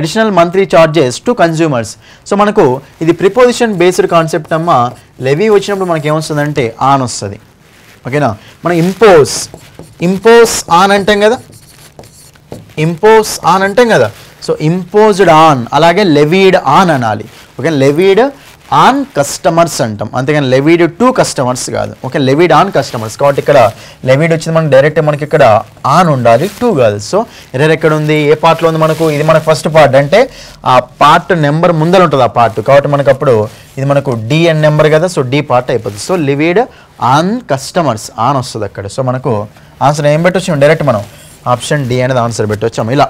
additional monthly charges to consumers. So మనకు ఇది ప్రిపోజిషన్ బేస్డ్ కాన్సెప్ట్ అమ్మ. లెవీ వచ్చినప్పుడు మనకు ఏమొస్తుందంటే ఆన్ వస్తుంది. ఓకేనా? మనం ఇంపోజ్ ఆన్ అంటాం కదా, సో ఇంపోజ్డ్ ఆన్, అలాగే లెవీడ్ ఆన్ అనాలి. ఓకే, లెవీడ్ ఆన్ కస్టమర్స్ అంటాం, అంతేగాని లెవీడ్ టు కస్టమర్స్ కాదు. ఓకే, లెవీడ్ ఆన్ కస్టమర్స్ కాబట్టి ఇక్కడ లెవీడ్ వచ్చింది మనకి డైరెక్ట్ మనకి ఇక్కడ ఆన్ ఉండాలి, టు కాదు. సో ఎర్రర్ ఎక్కడ ఉంది, ఏ పార్ట్లో ఉంది మనకు? ఇది మనకు ఫస్ట్ పార్ట్ అంటే ఆ పార్ట్ నెంబర్ ముందర ఉంటుంది ఆ పార్ట్, కాబట్టి మనకు అప్పుడు ఇది మనకు డి అండ్ నెంబర్ కదా. సో డి పార్ట్ అయిపోతుంది. So levied on customers on వస్తుంది అక్కడ. సో మనకు ఆన్సర్ ఏం పెట్టొచ్చు? డైరెక్ట్ మనం ఆప్షన్ డి అనేది ఆన్సర్ పెట్టొచ్చాము. ఇలా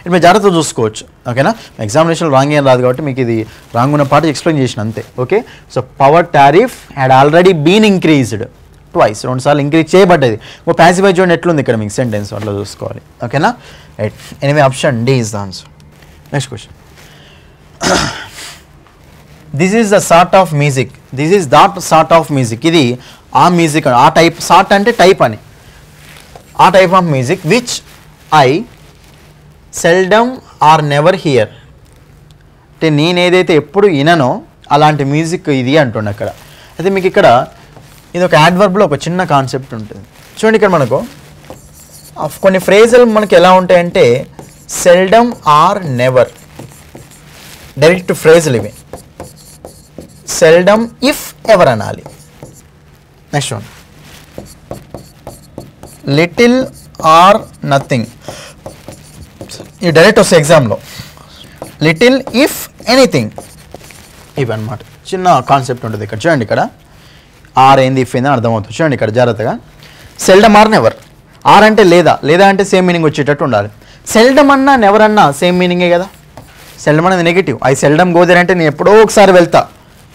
ఇటు మీరు జాగ్రత్తగా చూసుకోవచ్చు. ఓకేనా? ఎగ్జామినేషన్ రాంగ్ ఏం రాదు కాబట్టి మీకు ఇది రాంగ్ ఉన్న పార్ట్ ఎక్స్ప్లెయిన్ చేసిన అంతే. Okay, so power tariff had already been increased twice, 2 సార్లు ఇంక్రీజ్ చేయబడ్డది. ఓ ప్యాసివ్ చూడండి ఎట్లుంది ఇక్కడ మీకు సెంటెన్స్, అట్లా చూసుకోవాలి. ఓకేనా? Right, anyway option D is the answer. Next question, this is the sort of music. ఇది ఆ మ్యూజిక్, ఆ టైప్, సార్ట్ అంటే టైప్ అని, ఆ type of music which I seldom or never hear. అంటే నేను ఏదైతే ఎప్పుడు విననో అలాంటి మ్యూజిక్ ఇది అంటుండే అక్కడ. అయితే మీకు ఇక్కడ ఇది ఒక యాడ్వర్బ్లో ఒక చిన్న కాన్సెప్ట్ ఉంటుంది. చూడండి ఇక్కడ మనకు కొన్ని ఫ్రేజల్ మనకి ఎలా ఉంటాయంటే seldom or never direct phrasal ఇవి. సెల్డమ్ ఇఫ్ ఎవర్ అనాలి. Next one little or nothing ఈ డైరెక్ట్ వస్తే ఎగ్జామ్లో లిటిల్ ఇఫ్ ఎనీథింగ్ ఇవన్నమాట. చిన్న కాన్సెప్ట్ ఉంటుంది ఇక్కడ చూడండి. ఇక్కడ ఆర్ ఏంది ఇఫ్ ఏంది అర్థమవుతుంది చూడండి ఇక్కడ జాగ్రత్తగా. సెల్డమ్ ఆర్ నెవర్ ఆర్ అంటే లేదా, లేదా అంటే సేమ్ మీనింగ్ వచ్చేటట్టు ఉండాలి. సెల్డమ్ అన్నా నెవర్ అన్నా సేమ్ మీనింగే కదా. సెల్డమ్ అనేది నెగిటివ్. ఐ సెల్డమ్ గోదేర్ అంటే నేను ఎప్పుడో ఒకసారి వెళ్తా,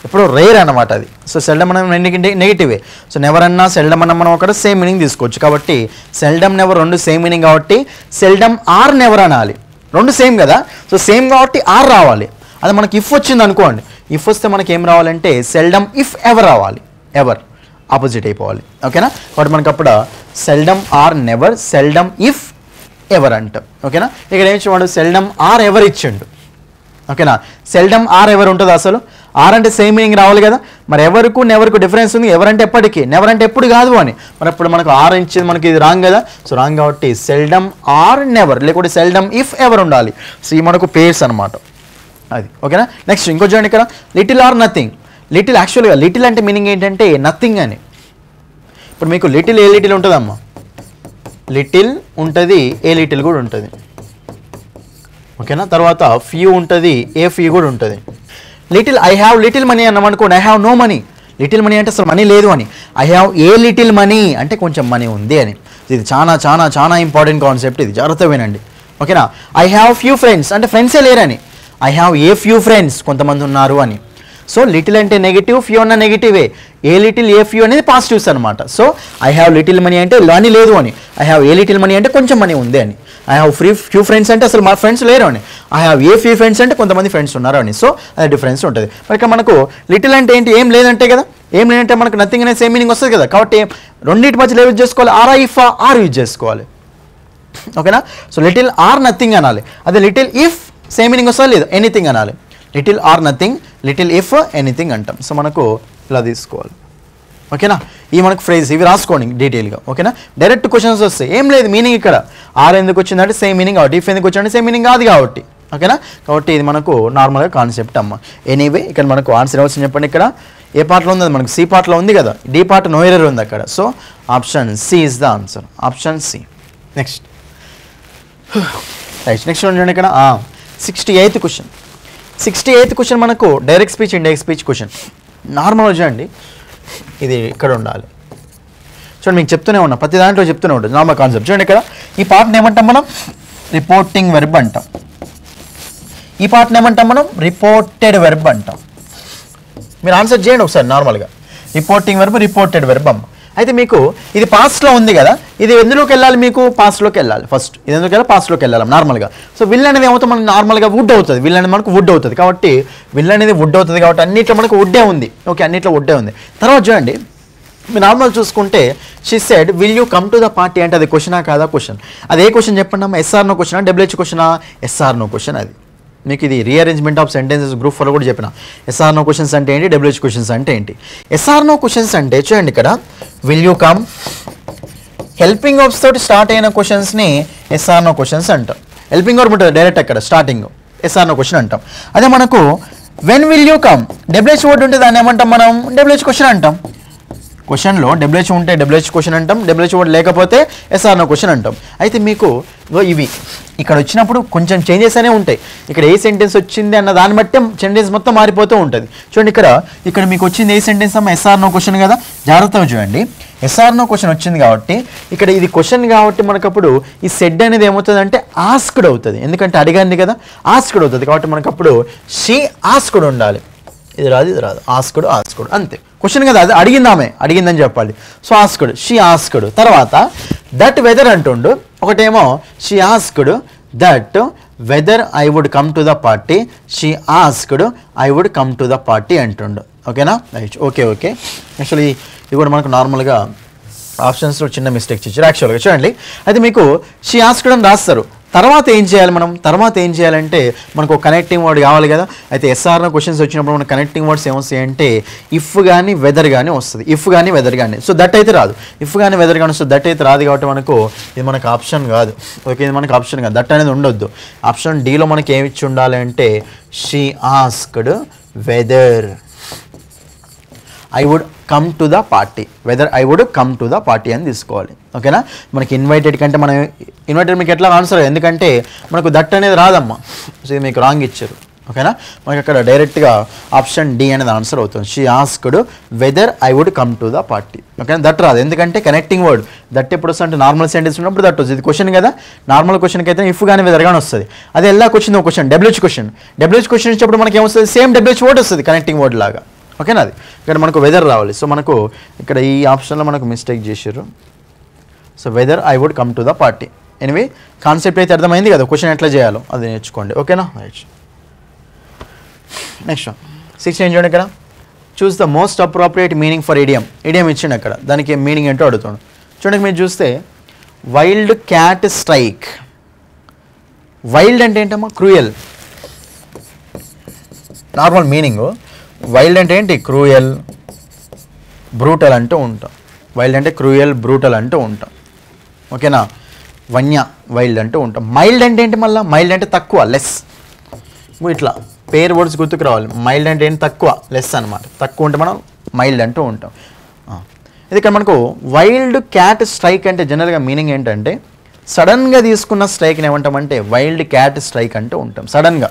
ఎప్పుడో రేర్ అనమాట అది. సో సెల్డమ్ అనేది నెగిటివే. సో నెవర్ అన్నా సెల్డమ్ అన్నా మనం ఒకటి సేమ్ మీనింగ్ తీసుకోవచ్చు. కాబట్టి సెల్డమ్ నెవర్ రెండు సేమ్ మీనింగ్ కాబట్టి సెల్డమ్ ఆర్ నెవర్ అనాలి. రెండు సేమ్ కదా, సో సేమ్ కాబట్టి ఆర్ రావాలి. అది మనకి ఇఫ్ వచ్చింది అనుకోండి, ఇఫ్ వస్తే మనకి ఏం రావాలంటే సెల్డమ్ ఇఫ్ ఎవర్ రావాలి, ఎవర్ ఆపోజిట్ అయిపోవాలి. ఓకేనా. కాబట్టి మనకు అప్పుడు seldom or never seldom if ever అంటాం. ఓకేనా. ఇక్కడ ఏం చూడండి సెల్డమ్ ఆర్ ఎవర్ ఇచ్చిండు. ఓకేనా. సెల్డమ్ ఆర్ ఎవర్ ఉంటుంది అసలు. ఆర్ అంటే సేమ్ మీనింగ్ రావాలి కదా, మరి ఎవరుకు నెవరుకు డిఫరెన్స్ ఉంది. ఎవరంటే ఎప్పటికీ, నెవర్ అంటే ఎప్పుడు కాదు అని. మరి అప్పుడు మనకు ఆర్ ఇచ్చింది మనకి ఇది రాంగ్ కదా. సో రాంగ్ కాబట్టి సెల్డమ్ ఆర్ నెవర్ లేకుంటే సెల్డమ్ ఇఫ్ ఎవర్ ఉండాలి. సో ఈ మనకు పేర్స్ అనమాట అది. ఓకేనా. నెక్స్ట్ ఇంకో చూడండి ఇక్కడ లిటిల్ ఆర్ నథింగ్. లిటిల్ యాక్చువల్గా లిటిల్ అంటే మీనింగ్ ఏంటంటే నథింగ్ అని. ఇప్పుడు మీకు లిటిల్ ఏ లిటిల్ ఉంటుందమ్మా, లిటిల్ ఉంటుంది ఏ లిటిల్ కూడా ఉంటుంది. ఓకేనా. తర్వాత ఫ్యూ ఉంటుంది ఏ ఫ్యూ కూడా ఉంటుంది. Little I have little money అన్నాం అనుకోండి, I have no money. Little money అంటే అసలు మనీ లేదు అని. I have a little money అంటే కొంచెం మనీ ఉంది అని. ఇది చాలా చాలా చాలా ఇంపార్టెంట్ కాన్సెప్ట్, ఇది జాగ్రత్తగా వినండి. ఓకేనా. ఐ హ్యావ్ ఫ్యూ ఫ్రెండ్స్ అంటే ఫ్రెండ్సే లేరని. I have a few friends కొంతమంది ఉన్నారు అని. సో లిటిల్ అంటే నెగిటివ్, ఫ్యూ అన్న నెగిటివే. ఏ లిటిల్ ఏ ఫ్యూ అనేది పాజిటివ్స్ అనమాట. So I have little money అంటే మనీ లేదు అని. I have a little money అంటే కొంచెం మనీ ఉంది అని. ఐ హ్యావ్ ఫ్యూ ఫ్రెండ్స్ అంటే అసలు మా ఫ్రెండ్స్ లేరు అని. I have a few friends అంటే కొంతమంది ఫ్రెండ్స్ ఉన్నారు అని. సో అది డిఫరెన్స్ ఉంటుంది. మరి మనకు లిటిల్ అంటే ఏంటి, ఏం లేదంటే కదా. ఏం లేదంటే మనకు నథింగ్ అనేది సేమ్ మీనింగ్ వస్తుంది కదా. కాబట్టి రెండింటి మధ్యలో ఏం యూజ్ చేసుకోవాలి, ఆర్ ఇఫ్ ఆర్ యూజ్ చేసుకోవాలి. ఓకేనా. సో లిటిల్ ఆర్ నథింగ్ అనాలి. అదే లిటిల్ ఇఫ్ సేమ్ మీనింగ్ వస్తుంది లేదు, ఎనీథింగ్ అనాలి. Little or nothing little if anything అంటాం. సో మనకు ఇలా తీసుకోవాలి. ఓకేనా. ఈ మనకు ఫ్రేజ్ ఇవి రాసుకోండి డీటెయిల్గా. ఓకేనా. డైరెక్ట్ క్వశ్చన్స్ వస్తాయి, ఏం లేదు మీనింగ్. ఇక్కడ ఆర్ ఎందుకు వచ్చిందంటే సేమ్ మీనింగ్ కాబట్టి, ఇఫ్ ఎందుకు వచ్చిందంటే సేమ్ మీనింగ్ కాదు కాబట్టి. ఓకేనా. కాబట్టి ఇది మనకు నార్మల్గా కాన్సెప్ట్ అమ్మ. ఎనీవే ఇక్కడ మనకు ఆన్సర్ వచ్చింది చెప్పండి. ఇక్కడ ఏ పార్ట్లో ఉంది, మనకు సి పార్ట్లో ఉంది కదా. డి పార్ట్ నో ఎర్రర్ ఉంది అక్కడ. So option C is the answer, option C. Next right. Next చూడండి ఇక్కడ 68th క్వశ్చన్. 68th క్వశ్చన్ మనకు direct speech indirect speech question. Normal చూడండి ఇది ఇక్కడ ఉండాలి. చూడండి మీకు చెప్తూనే ఉన్నా, ప్రతి దాంట్లో చెప్తూనే ఉంటుంది నార్మల్ కాన్సెప్ట్. చూడండి ఇక్కడ ఈ పార్ట్ని ఏమంటాం మనం, రిపోర్టింగ్ వెర్బ్ అంటాం. ఈ పార్ట్ని ఏమంటాం మనం, రిపోర్టెడ్ వెర్బ్ అంటాం. మీరు ఆన్సర్ చేయండి ఒకసారి నార్మల్గా. రిపోర్టింగ్ వెర్బ్ రిపోర్టెడ్ వెర్బ్ అమ్మ. అయితే మీకు ఇది పాస్ట్లో ఉంది కదా, ఇది ఎందులోకి వెళ్ళాలి, మీకు పాస్ట్లోకి వెళ్ళాలి ఫస్ట్. ఇది ఎందుకు వెళ్ళాలి, పాస్ట్లోకి వెళ్ళాలి నార్మల్గా. సో విల్ అనేది ఏమవుతుంది మనకు నార్మల్గా వుడ్ అవుతుంది. విల్ అనేది మనకు వుడ్ అవుతుంది కాబట్టి విల్ అనేది వుడ్ అవుతుంది కాబట్టి అన్నిట్లో మనకు వుడ్డే ఉంది. ఓకే, అన్నిట్లో వుడ్డే ఉంది. తర్వాత చూడండి మీరు నార్మల్ చూసుకుంటే she said will you come to the party అంటే అది క్వశ్చనా కాదా, క్వశ్చన్. అది ఏ క్వశ్చన్ చెప్పండి అమ్మ, ఎస్ఆర్ నో క్వశ్చనా డబ్ల్యూహెచ్ క్వశ్చనా, ఎస్ఆర్ నో క్వశ్చన్. అది మీకు ఇది రీఅరేంజ్మెంట్ ఆఫ్ సెంటెన్సెస్ గ్రూప్ ఫోర్లో కూడా చెప్పిన. ఎస్ఆర్ నో క్వశ్చన్స్ అంటే ఏంటి, డబ్ల్యూహెచ్ క్వశ్చన్స్ అంటే ఏంటి. ఎస్ఆర్ నో క్వశ్చన్స్ అంటే చూడండి ఇక్కడ will you come helping verbs తోటి స్టార్ట్ అయిన క్వశ్చన్స్ని ఎస్ఆర్ నో క్వశ్చన్స్ అంటాం. హెల్పింగ్ వర్బ్ ఉంటుంది డైరెక్ట్ అక్కడ స్టార్టింగ్, ఎస్ఆర్ నో క్వశ్చన్ అంటాం. అదే మనకు when will you come WH word ఉంటే దాన్ని ఏమంటాం మనం, డబ్ల్యూహెచ్ క్వశ్చన్ అంటాం. క్వశ్చన్లో డబ్ల్యూహెచ్ ఉంటే డబ్ల్యూహెచ్ క్వశ్చన్ అంటాం, డబ్ల్యూహెచ్ వర్డ్ లేకపోతే ఎస్ఆర్ నో క్వశ్చన్ అంటాం. అయితే మీకు ఇవి ఇక్కడ వచ్చినప్పుడు కొంచెం చేంజెస్ అనే ఉంటాయి. ఇక్కడ ఏ సెంటెన్స్ వచ్చింది అన్న దాన్ని బట్టి సెంటెన్స్ మొత్తం మారిపోతూ ఉంటుంది. చూడండి ఇక్కడ ఇక్కడ మీకు వచ్చింది ఏ సెంటెన్స్ అమ్మ, ఎస్ఆర్ నో క్వశ్చన్ కదా. జాగ్రత్తగా చూడండి ఎస్ఆర్ నో క్వశ్చన్ వచ్చింది కాబట్టి ఇక్కడ ఇది క్వశ్చన్ కాబట్టి మనకప్పుడు ఈ సెడ్ అనేది ఏమవుతుంది అంటే ఆస్క్డ్ అవుతుంది. ఎందుకంటే అడిగాంది కదా, ఆస్క్డ్ అవుతుంది కాబట్టి మనకప్పుడు షీ ఆస్క్డ్ ఉండాలి. ఇది రాదు ఇది రాదు, ఆస్కుడు ఆస్కుడు అంతే. క్వశ్చన్ కదా, అది అడిగిందామే అడిగిందని చెప్పాలి. So asked she asked. తర్వాత దట్ వెదర్ అంటుండు, ఒకటేమో she asked that whether I would come to the party, she asked I would come to the party అంటుండు. ఓకేనా. రైట్. Okay okay. యాక్చువల్లీ ఇది కూడా మనకు నార్మల్గా ఆప్షన్స్లో చిన్న మిస్టేక్స్ ఇచ్చారు యాక్చువల్గా. చూడండి అయితే మీకు షీ ఆస్కుడు అని రాస్తారు, తర్వాత ఏం చేయాలంటే మనకు కనెక్టింగ్ వర్డ్ కావాలి కదా. అయితే ఎస్ఆర్ఆర్ క్వశ్చన్స్ వచ్చినప్పుడు మన కనెక్టింగ్ వర్డ్స్ ఏమొస్తాయి అంటే ఇఫ్ కానీ వెదర్ కానీ వస్తుంది. ఇఫ్ కానీ వెదర్ కానీ, సో దట్ అయితే రాదు. ఇఫ్ కానీ వెదర్ కానీ వస్తుంది, దట్ అయితే రాదు. కాబట్టి మనకు ఇది మనకు ఆప్షన్ కాదు. ఓకే, ఇది మనకు ఆప్షన్ కాదు, దట్ అనేది ఉండొద్దు. ఆప్షన్ డీలో మనకి ఏమి ఇచ్చి ఉండాలి అంటే she asked whether I would come to the party, whether I would come to the party అని తీసుకోవాలి. ఓకేనా, మనకి ఇన్వైటెడ్ కంటే మనం ఇన్వైటెడ్ మీకు ఎట్లా ఆన్సర్, ఎందుకంటే మనకు దట్ అనేది రాదమ్మా. సో ఇది మీకు రాంగ్ ఇచ్చారు. ఓకేనా, మనకి అక్కడ డైరెక్ట్గా ఆప్షన్ డి అనేది ఆన్సర్ అవుతుంది. She asked whether I would come to the party. ఓకేనా, దట్ రాదు, ఎందుకంటే కనెక్టింగ్ వర్డ్ దట్ ఎప్పుడు వస్తుంది అంటే నార్మల్ సెంటెన్స్ ఉన్నప్పుడు దట్ వస్తుంది. ఇది క్వశ్చన్ కదా, నార్మల్ క్వశ్చన్కి అయితే ఇఫ్ కానీ వెదర్ కానీ వస్తుంది. అది ఎలా క్వశ్చన్, ఒక క్వశ్చన్ డబ్ల్యూహెచ్ క్వశ్చన్ ఇచ్చినప్పుడు మనకి ఏమొస్తుంది, సేమ్ డబ్ల్యూహెచ్ వర్డ్ వస్తుంది కనెక్టింగ్ వర్డ్ లాగా. ఓకేనా, అది ఇక్కడ మనకు వెదర్ రావాలి. సో మనకు ఇక్కడ ఈ ఆప్షన్లో మనకు మిస్టేక్ చేశారు. So whether I would come to the party. Anyway concept అయితే అర్థమైంది కదా, క్వశ్చన్ ఎట్లా చేయాలో అది నేర్చుకోండి. ఓకేనా, రైట్. నెక్స్ట్ 6 ఏం చూడండి, ఇక్కడ choose the most appropriate meaning for idiom. Idiom ఇచ్చిండు అక్కడ, దానికి మీనింగ్ ఏంటో అడుగుతాడు. చూడండి మీరు చూస్తే వైల్డ్ క్యాట్ స్ట్రైక్. వైల్డ్ అంటే ఏంటమ్మా, క్రూయల్ నార్మల్ మీనింగ్. వైల్డ్ అంటే ఏంటి, క్రూయల్ బ్రూటల్ అంటూ ఉంటాం. వైల్డ్ అంటే క్రూయల్ బ్రూటల్ అంటూ ఉంటాం. ఓకేనా, వన్య వైల్డ్ అంటూ ఉంటాం. మైల్డ్ అంటే ఏంటి, మళ్ళీ మైల్డ్ అంటే తక్కువ, లెస్. ఇట్లా పేరు వర్డ్స్ గుర్తుకు రావాలి. మైల్డ్ అంటే ఏంటి, తక్కువ, లెస్ అనమాట. తక్కువ ఉంటే మనం మైల్డ్ అంటూ ఉంటాం. ఇక్కడ మనకు వైల్డ్ క్యాట్ స్ట్రైక్ అంటే జనరల్గా మీనింగ్ ఏంటంటే సడన్గా తీసుకున్న స్ట్రైక్ని ఏమంటామంటే వైల్డ్ క్యాట్ స్ట్రైక్ అంటూ ఉంటాం, సడన్గా.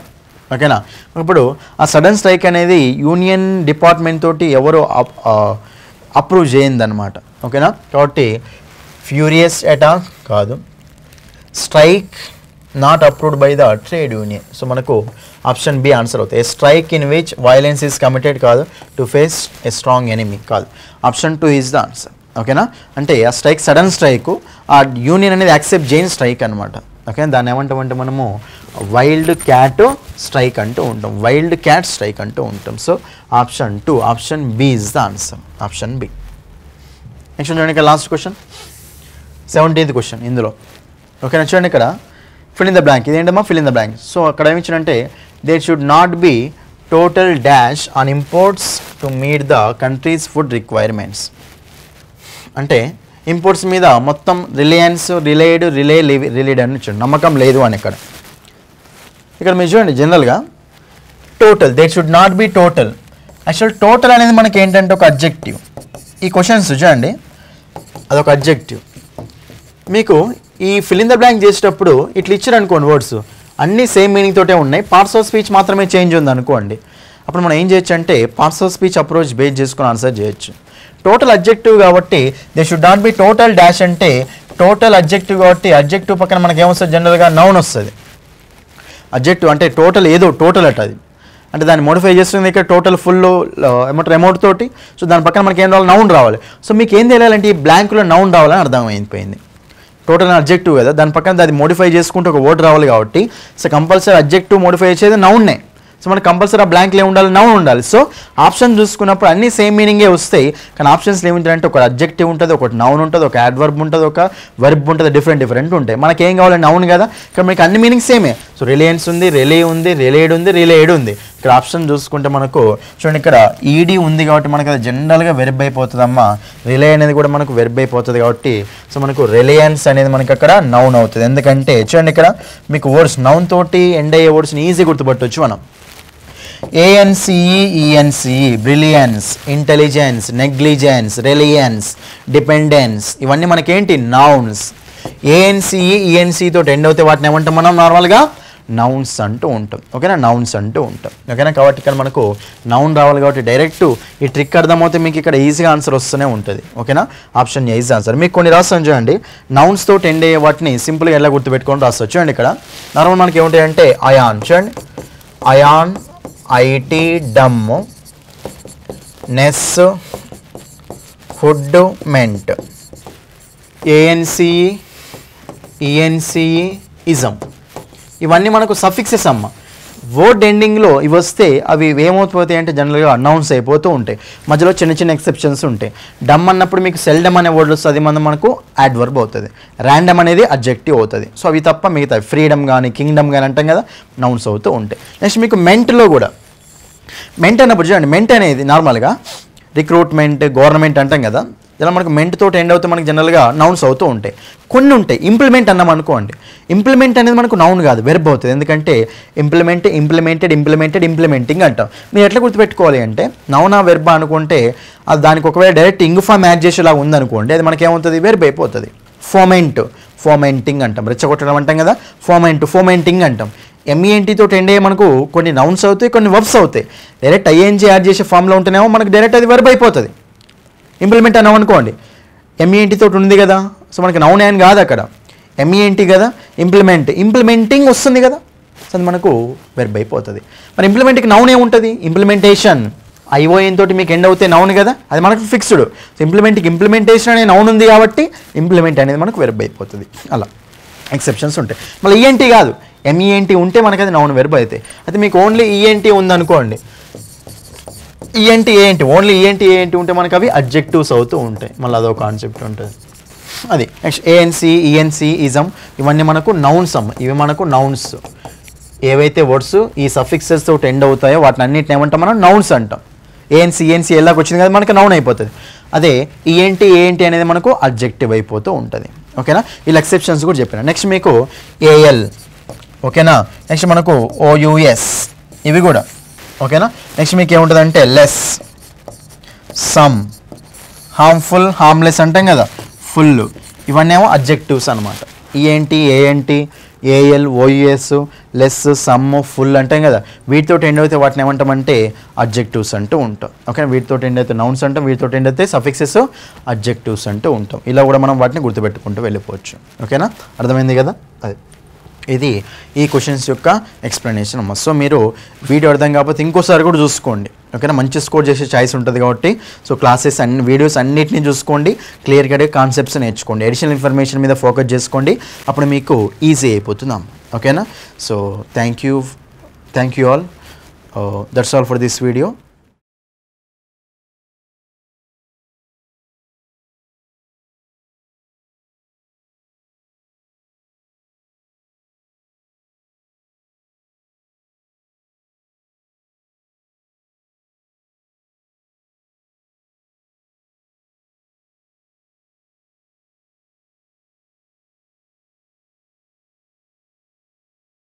ఓకేనా, ఇప్పుడు ఆ సడన్ స్ట్రైక్ అనేది యూనియన్ డిపార్ట్మెంట్ తోటి ఎవరో అప్రూవ్ చేయిందనమాట. ఓకేనా, కాబట్టి ఫ్యూరియస్ అటాక్ కాదు, strike not approved by the trade union. So మనకు ఆప్షన్ బి ఆన్సర్ అవుతుంది. Strike in which violence is committed కాదు, to face a strong enemy కాదు. Option 2 is the answer. ఓకేనా, అంటే ఆ స్ట్రైక్ సడన్ స్ట్రైక్, ఆ union అనేది యాక్సెప్ట్ చేయని స్ట్రైక్ అనమాట. ఓకే, దాన్ని ఏమంటామంటే మనము వైల్డ్ క్యాట్ స్ట్రైక్ అంటూ ఉంటాం, వైల్డ్ క్యాట్ స్ట్రైక్ అంటూ ఉంటాం. So option 2 option B is the answer, option B. Next చూడండి ఇక్కడ లాస్ట్ క్వశ్చన్ 17th క్వశ్చన్ ఇందులో. ఓకేనా, చూడండి ఇక్కడ ఫిల్ ఇన్ ద బ్లాంక్. ఇదేంటమ్మా fill in the blank. So అక్కడ ఏమిచ్చిందంటే there should not be total dash on imports to meet the country's food requirements. అంటే ఇంపోర్ట్స్ మీద మొత్తం రిలయన్స్, రిలేడ్, రిలే, రిలీడ్ అని చూడండి, నమ్మకం లేదు అని. ఇక్కడ మీరు చూడండి జనరల్గా total, there should not be total. Actual total అనేది మనకి ఏంటంటే ఒక అడ్జెక్టివ్. ఈ క్వశ్చన్స్ చూడండి, అదొక అడ్జెక్టివ్. మీకు ఈ ఫిల్ ఇన్ ద బ్లాంక్ చేసేటప్పుడు ఇట్లా ఇచ్చారు అనుకోండి, వర్డ్స్ అన్నీ సేమ్ మీనింగ్ తోటే ఉన్నాయి, పార్ట్స్ ఆఫ్ స్పీచ్ మాత్రమే చేంజ్ ఉంది అనుకోండి. అప్పుడు మనం ఏం చేయొచ్చు అంటే parts of speech approach base చేసుకుని ఆన్సర్ చేయొచ్చు. టోటల్ అడ్జెక్టివ్ కాబట్టి they should not be total dash అంటే టోటల్ అడ్జెక్టివ్ కాబట్టి అడ్జెక్టివ్ పక్కన మనకు ఏమొస్తుంది, జనరల్గా నౌన్ వస్తుంది. అడ్జెక్టివ్ అంటే టోటల్, ఏదో టోటల్ అట, అది అంటే దాన్ని మోడిఫై చేస్తుంది. ఇక్కడ టోటల్ ఫుల్ ఏమంటారు అమౌంట్ తోటి. సో దాని పక్కన మనకి ఏం రావాలి, నౌన్ రావాలి. సో మీకు ఏం తెలియాలంటే ఈ బ్లాంక్లో నౌన్ రావాలని అర్థమైపోయింది. టోటల్ అడ్జెక్టివ్ కదా, దాని పక్కన అది మోడిఫై చేసుకుంటే ఒక వర్డ్ రావాలి కాబట్టి సో కంపల్సరీ అడ్జెక్టివ్ మోడిఫై చేసేది నౌన్నే. సో మనకు కంపల్సరీ ఆ బ్లాంక్లో ఏమి ఉండాలి, నౌన్ ఉండాలి. సో ఆప్షన్ చూసుకున్నప్పుడు అన్ని సేమ్ మీనింగే వస్తాయి, కానీ ఆప్షన్స్లో ఏమిటంటే ఒక అడ్జెక్టివ్ ఉంటుంది, ఒకటి నౌన్ ఉంటుంది, ఒక యాడ్వర్బ్ ఉంటుంది, ఒక వర్బ్ ఉంటుంది, డిఫరెంట్ ఉంటాయి. మనకి ఏం కావాలి, నౌన్ కదా, ఇక్కడ మనకి అన్ని మీనింగ్ సేమే. సో రిలయన్స్ ఉంది, రిలే ఉంది, రిలేడ్ ఉంది, రిలేడ్ ఉంది. ఇక్కడ ఆప్షన్ చూసుకుంటే మనకు చూడండి ఇక్కడ ఈడీ ఉంది కాబట్టి మనకు అది జనరల్గా వెర్బ్ అయిపోతుందమ్మా. రిలే అనేది కూడా మనకు వెర్బ్ అయిపోతుంది కాబట్టి సో మనకు రిలయన్స్ అనేది మనకు అక్కడ నౌన్ అవుతుంది. ఎందుకంటే చూడండి ఇక్కడ మీకు వర్డ్స్ నౌన్ తోటి ఎండ్ అయ్యే వర్డ్స్ని ఈజీ గుర్తుపట్టవచ్చు మనం. ఏఎన్సీఈఎన్సీఈ, brilliance, intelligence, negligence, reliance, dependence, ఇవన్నీ మనకేంటి నౌన్స్. ఏఎన్సీఈఎన్సీ తోటి ఎండ్ అవుతే వాటిని ఏమంటాం మనం, నార్మల్గా నౌన్స్ అంటూ ఉంటాం. ఓకేనా, నౌన్స్ అంటూ ఉంటాం. ఓకేనా, కాబట్టి ఇక్కడ మనకు నౌన్ రావాలి కాబట్టి డైరెక్ట్ ఈ ట్రిక్ అర్థమవుతే మీకు ఇక్కడ ఈజీగా ఆన్సర్ వస్తూనే ఉంటుంది. ఓకేనా, ఆప్షన్ ఏ ఈజీ ఆన్సర్. మీకు కొన్ని రాస్తాను చూడండి, నౌన్స్ తోటి ఎండ్ అయ్యే వాటిని సింపుల్గా ఎలా గుర్తుపెట్టుకొని రాస్తాను చూడండి. ఇక్కడ నార్మల్ మనకి ఏముంటాయంటే అయాన్, చూడండి ion, IT, dom, ness, food, ment, A N C E, E N C E, ism, ఇవన్నీ మనకు సఫిక్సెస్ అమ్మ. ఓట్ ఎండింగ్లో ఇవి వస్తే అవి ఏమవుతాయి అంటే జనరల్గా అనౌన్స్ అయిపోతూ ఉంటాయి, మధ్యలో చిన్న చిన్న ఎక్సెప్షన్స్ ఉంటాయి. డమ్ అన్నప్పుడు మీకు సెల్డమ్ అనే వర్డ్ వస్తుంది, మనం మనకు యాడ్వర్బ్ అవుతుంది, ర్యాండమ్ అనేది అడ్జెక్టివ్ అవుతుంది. సో అవి తప్ప మిగతా ఫ్రీడమ్ కానీ కింగ్డమ్ కానీ అంటాం కదా నౌన్స్ అవుతూ ఉంటాయి. నెక్స్ట్ మీకు మెంట్లో కూడా, మెంట్ అన్నప్పుడు చూడండి, మెంట్ అనేది నార్మల్గా రిక్రూట్మెంట్ గవర్నమెంట్ అంటాం కదా, ఇలా మనకు మెంట్ తోటి ఎండ్ అవుతే మనకు జనరల్గా నౌన్స్ అవుతూ ఉంటాయి. కొన్ని ఉంటాయి, ఇంప్లిమెంట్ అన్నాం అనుకోండి, ఇంప్లిమెంట్ అనేది మనకు నౌన్ కాదు వెర్బ్ అవుతుంది. ఎందుకంటే ఇంప్లిమెంట్, ఇంప్లిమెంటెడ్, ఇంప్లిమెంటెడ్, ఇంప్లిమెంటింగ్ అంటాం. మీరు ఎట్లా గుర్తుపెట్టుకోవాలి అంటే నౌనా వెర్బా అనుకుంటే అది దానికి ఒకవేళ డైరెక్ట్ ఇంగ్ ఫామ్ యాడ్ చేసేలా ఉందనుకోండి అది మనకేమవుతుంది వెర్బ్ అయిపోతుంది. ఫోమెంట్, ఫోమెంటింగ్ అంటాం, రెచ్చగొట్టడం అంటాం కదా, ఫోమెంట్, ఫోమెంటింగ్ అంటాం. ఎంఈఎన్టీ తోటి ఎండ్ అయ్యే మనకు కొన్ని నౌన్స్ అవుతాయి, కొన్ని వర్బ్స్ అవుతాయి. డైరెక్ట్ ఐఎన్జీ యాడ్ చేసే ఫామ్లో ఉంటేనేమో మనకు డైరెక్ట్ అది వెర్బ్ అయిపోతుంది. ఇంప్లిమెంట్ అన్నాం అనుకోండి, ఎంఈఎన్టీ తోటి ఉంది కదా, సో మనకి నౌన్ అని కాదు అక్కడ, ఎంఈఎన్టీ కదా, ఇంప్లిమెంట్, ఇంప్లిమెంటింగ్ వస్తుంది కదా, సో అది మనకు వెర్బ్ అయిపోతుంది. మరి ఇంప్లిమెంట్కి నౌన్ ఏముంటుంది? ఇంప్లిమెంటేషన్, ఐఓఎన్ తోటి మీకు ఎండ్ అవుతే నౌన్ కదా, అది మనకు ఫిక్స్డ్. సో ఇంప్లిమెంట్కి ఇంప్లిమెంటేషన్ అనే నౌన్ ఉంది కాబట్టి ఇంప్లిమెంట్ అనేది మనకు వెర్బ్ అయిపోతుంది. అలా ఎక్సెప్షన్స్ ఉంటాయి. మళ్ళీ ఈఎన్టీ కాదు, ఎంఈఎన్టీ ఉంటే మనకి అది నౌన్ వెర్బ్ అవుతాయి. అయితే మీకు ఓన్లీ ఈఎన్టీ ఉందనుకోండి, ఈఎన్టీ ఏంటి, ఓన్లీ ఈఎన్టీ ఏంటి ఉంటే మనకు అవి అడ్జెక్టివ్స్ అవుతూ ఉంటాయి. మళ్ళీ అదో కాన్సెప్ట్ ఉంటుంది అది. నెక్స్ట్ ఏఎన్సి, ఈఎన్సి, ఇజం, ఇవన్నీ మనకు నౌన్స్ అమ్మ, ఇవి మనకు నౌన్స్. ఏవైతే వర్డ్స్ ఈ సఫిక్సెస్ తోటి ఎండ్ అవుతాయో వాటిని అన్నింటిని ఏమంటాం మనం నౌన్స్ అంటాం. ఏఎన్సి, ఈఎన్సి ఎలాగ వచ్చింది కదా మనకు నౌన్ అయిపోతుంది. అదే ఈఎన్టీ, ఏఎన్టీ అనేది మనకు అడ్జెక్టివ్ అయిపోతూ ఉంటుంది. ఓకేనా, వీళ్ళు ఎక్సెప్షన్స్ కూడా చెప్పిన. నెక్స్ట్ మీకు ఏఎల్, ఓకేనా. నెక్స్ట్ మనకు ఓయుఎస్, ఇవి కూడా ఓకేనా. నెక్స్ట్ మీకు ఏముంటుందంటే లెస్, సమ్, హార్మ్ఫుల్, హార్మ్లెస్ అంటాం కదా, ఫుల్, ఇవన్నీ ఏమో అడ్జెక్టివ్స్ అనమాట. E N T, A N T, A L, O U S, less, some, full అంటాం కదా, వీటితో ఎండ్ అయితే వాటిని ఏమంటామంటే అడ్జెక్టివ్స్ అంటూ ఉంటాం. ఓకే, వీటితో ఎండ్ అయితే నౌన్స్ అంటాం, వీటితో ఎండ్ అయితే సఫిక్సెస్ అడ్జెక్టివ్స్ అంటూ ఉంటాం. ఇలా కూడా మనం వాటిని గుర్తుపెట్టుకుంటూ వెళ్ళిపోవచ్చు. ఓకేనా, అర్థమైంది కదా. అది ఇది ఈ క్వశ్చన్స్ యొక్క ఎక్స్ప్లెనేషన్ అమ్మ. సో మీరు వీడియో అర్థం కాకపోతే ఇంకోసారి కూడా చూసుకోండి. ఓకేనా, మంచి స్కోర్ చేసే ఛాయిస్ ఉంటుంది కాబట్టి సో క్లాసెస్ అన్ని వీడియోస్ అన్నిటిని చూసుకోండి, క్లియర్ కట్గా కాన్సెప్ట్స్ నేర్చుకోండి, అడిషనల్ ఇన్ఫర్మేషన్ మీద ఫోకస్ చేసుకోండి, అప్పుడు మీకు ఈజీ అయిపోతుంది అమ్మ. ఓకేనా, so thank you all. That's all for this video.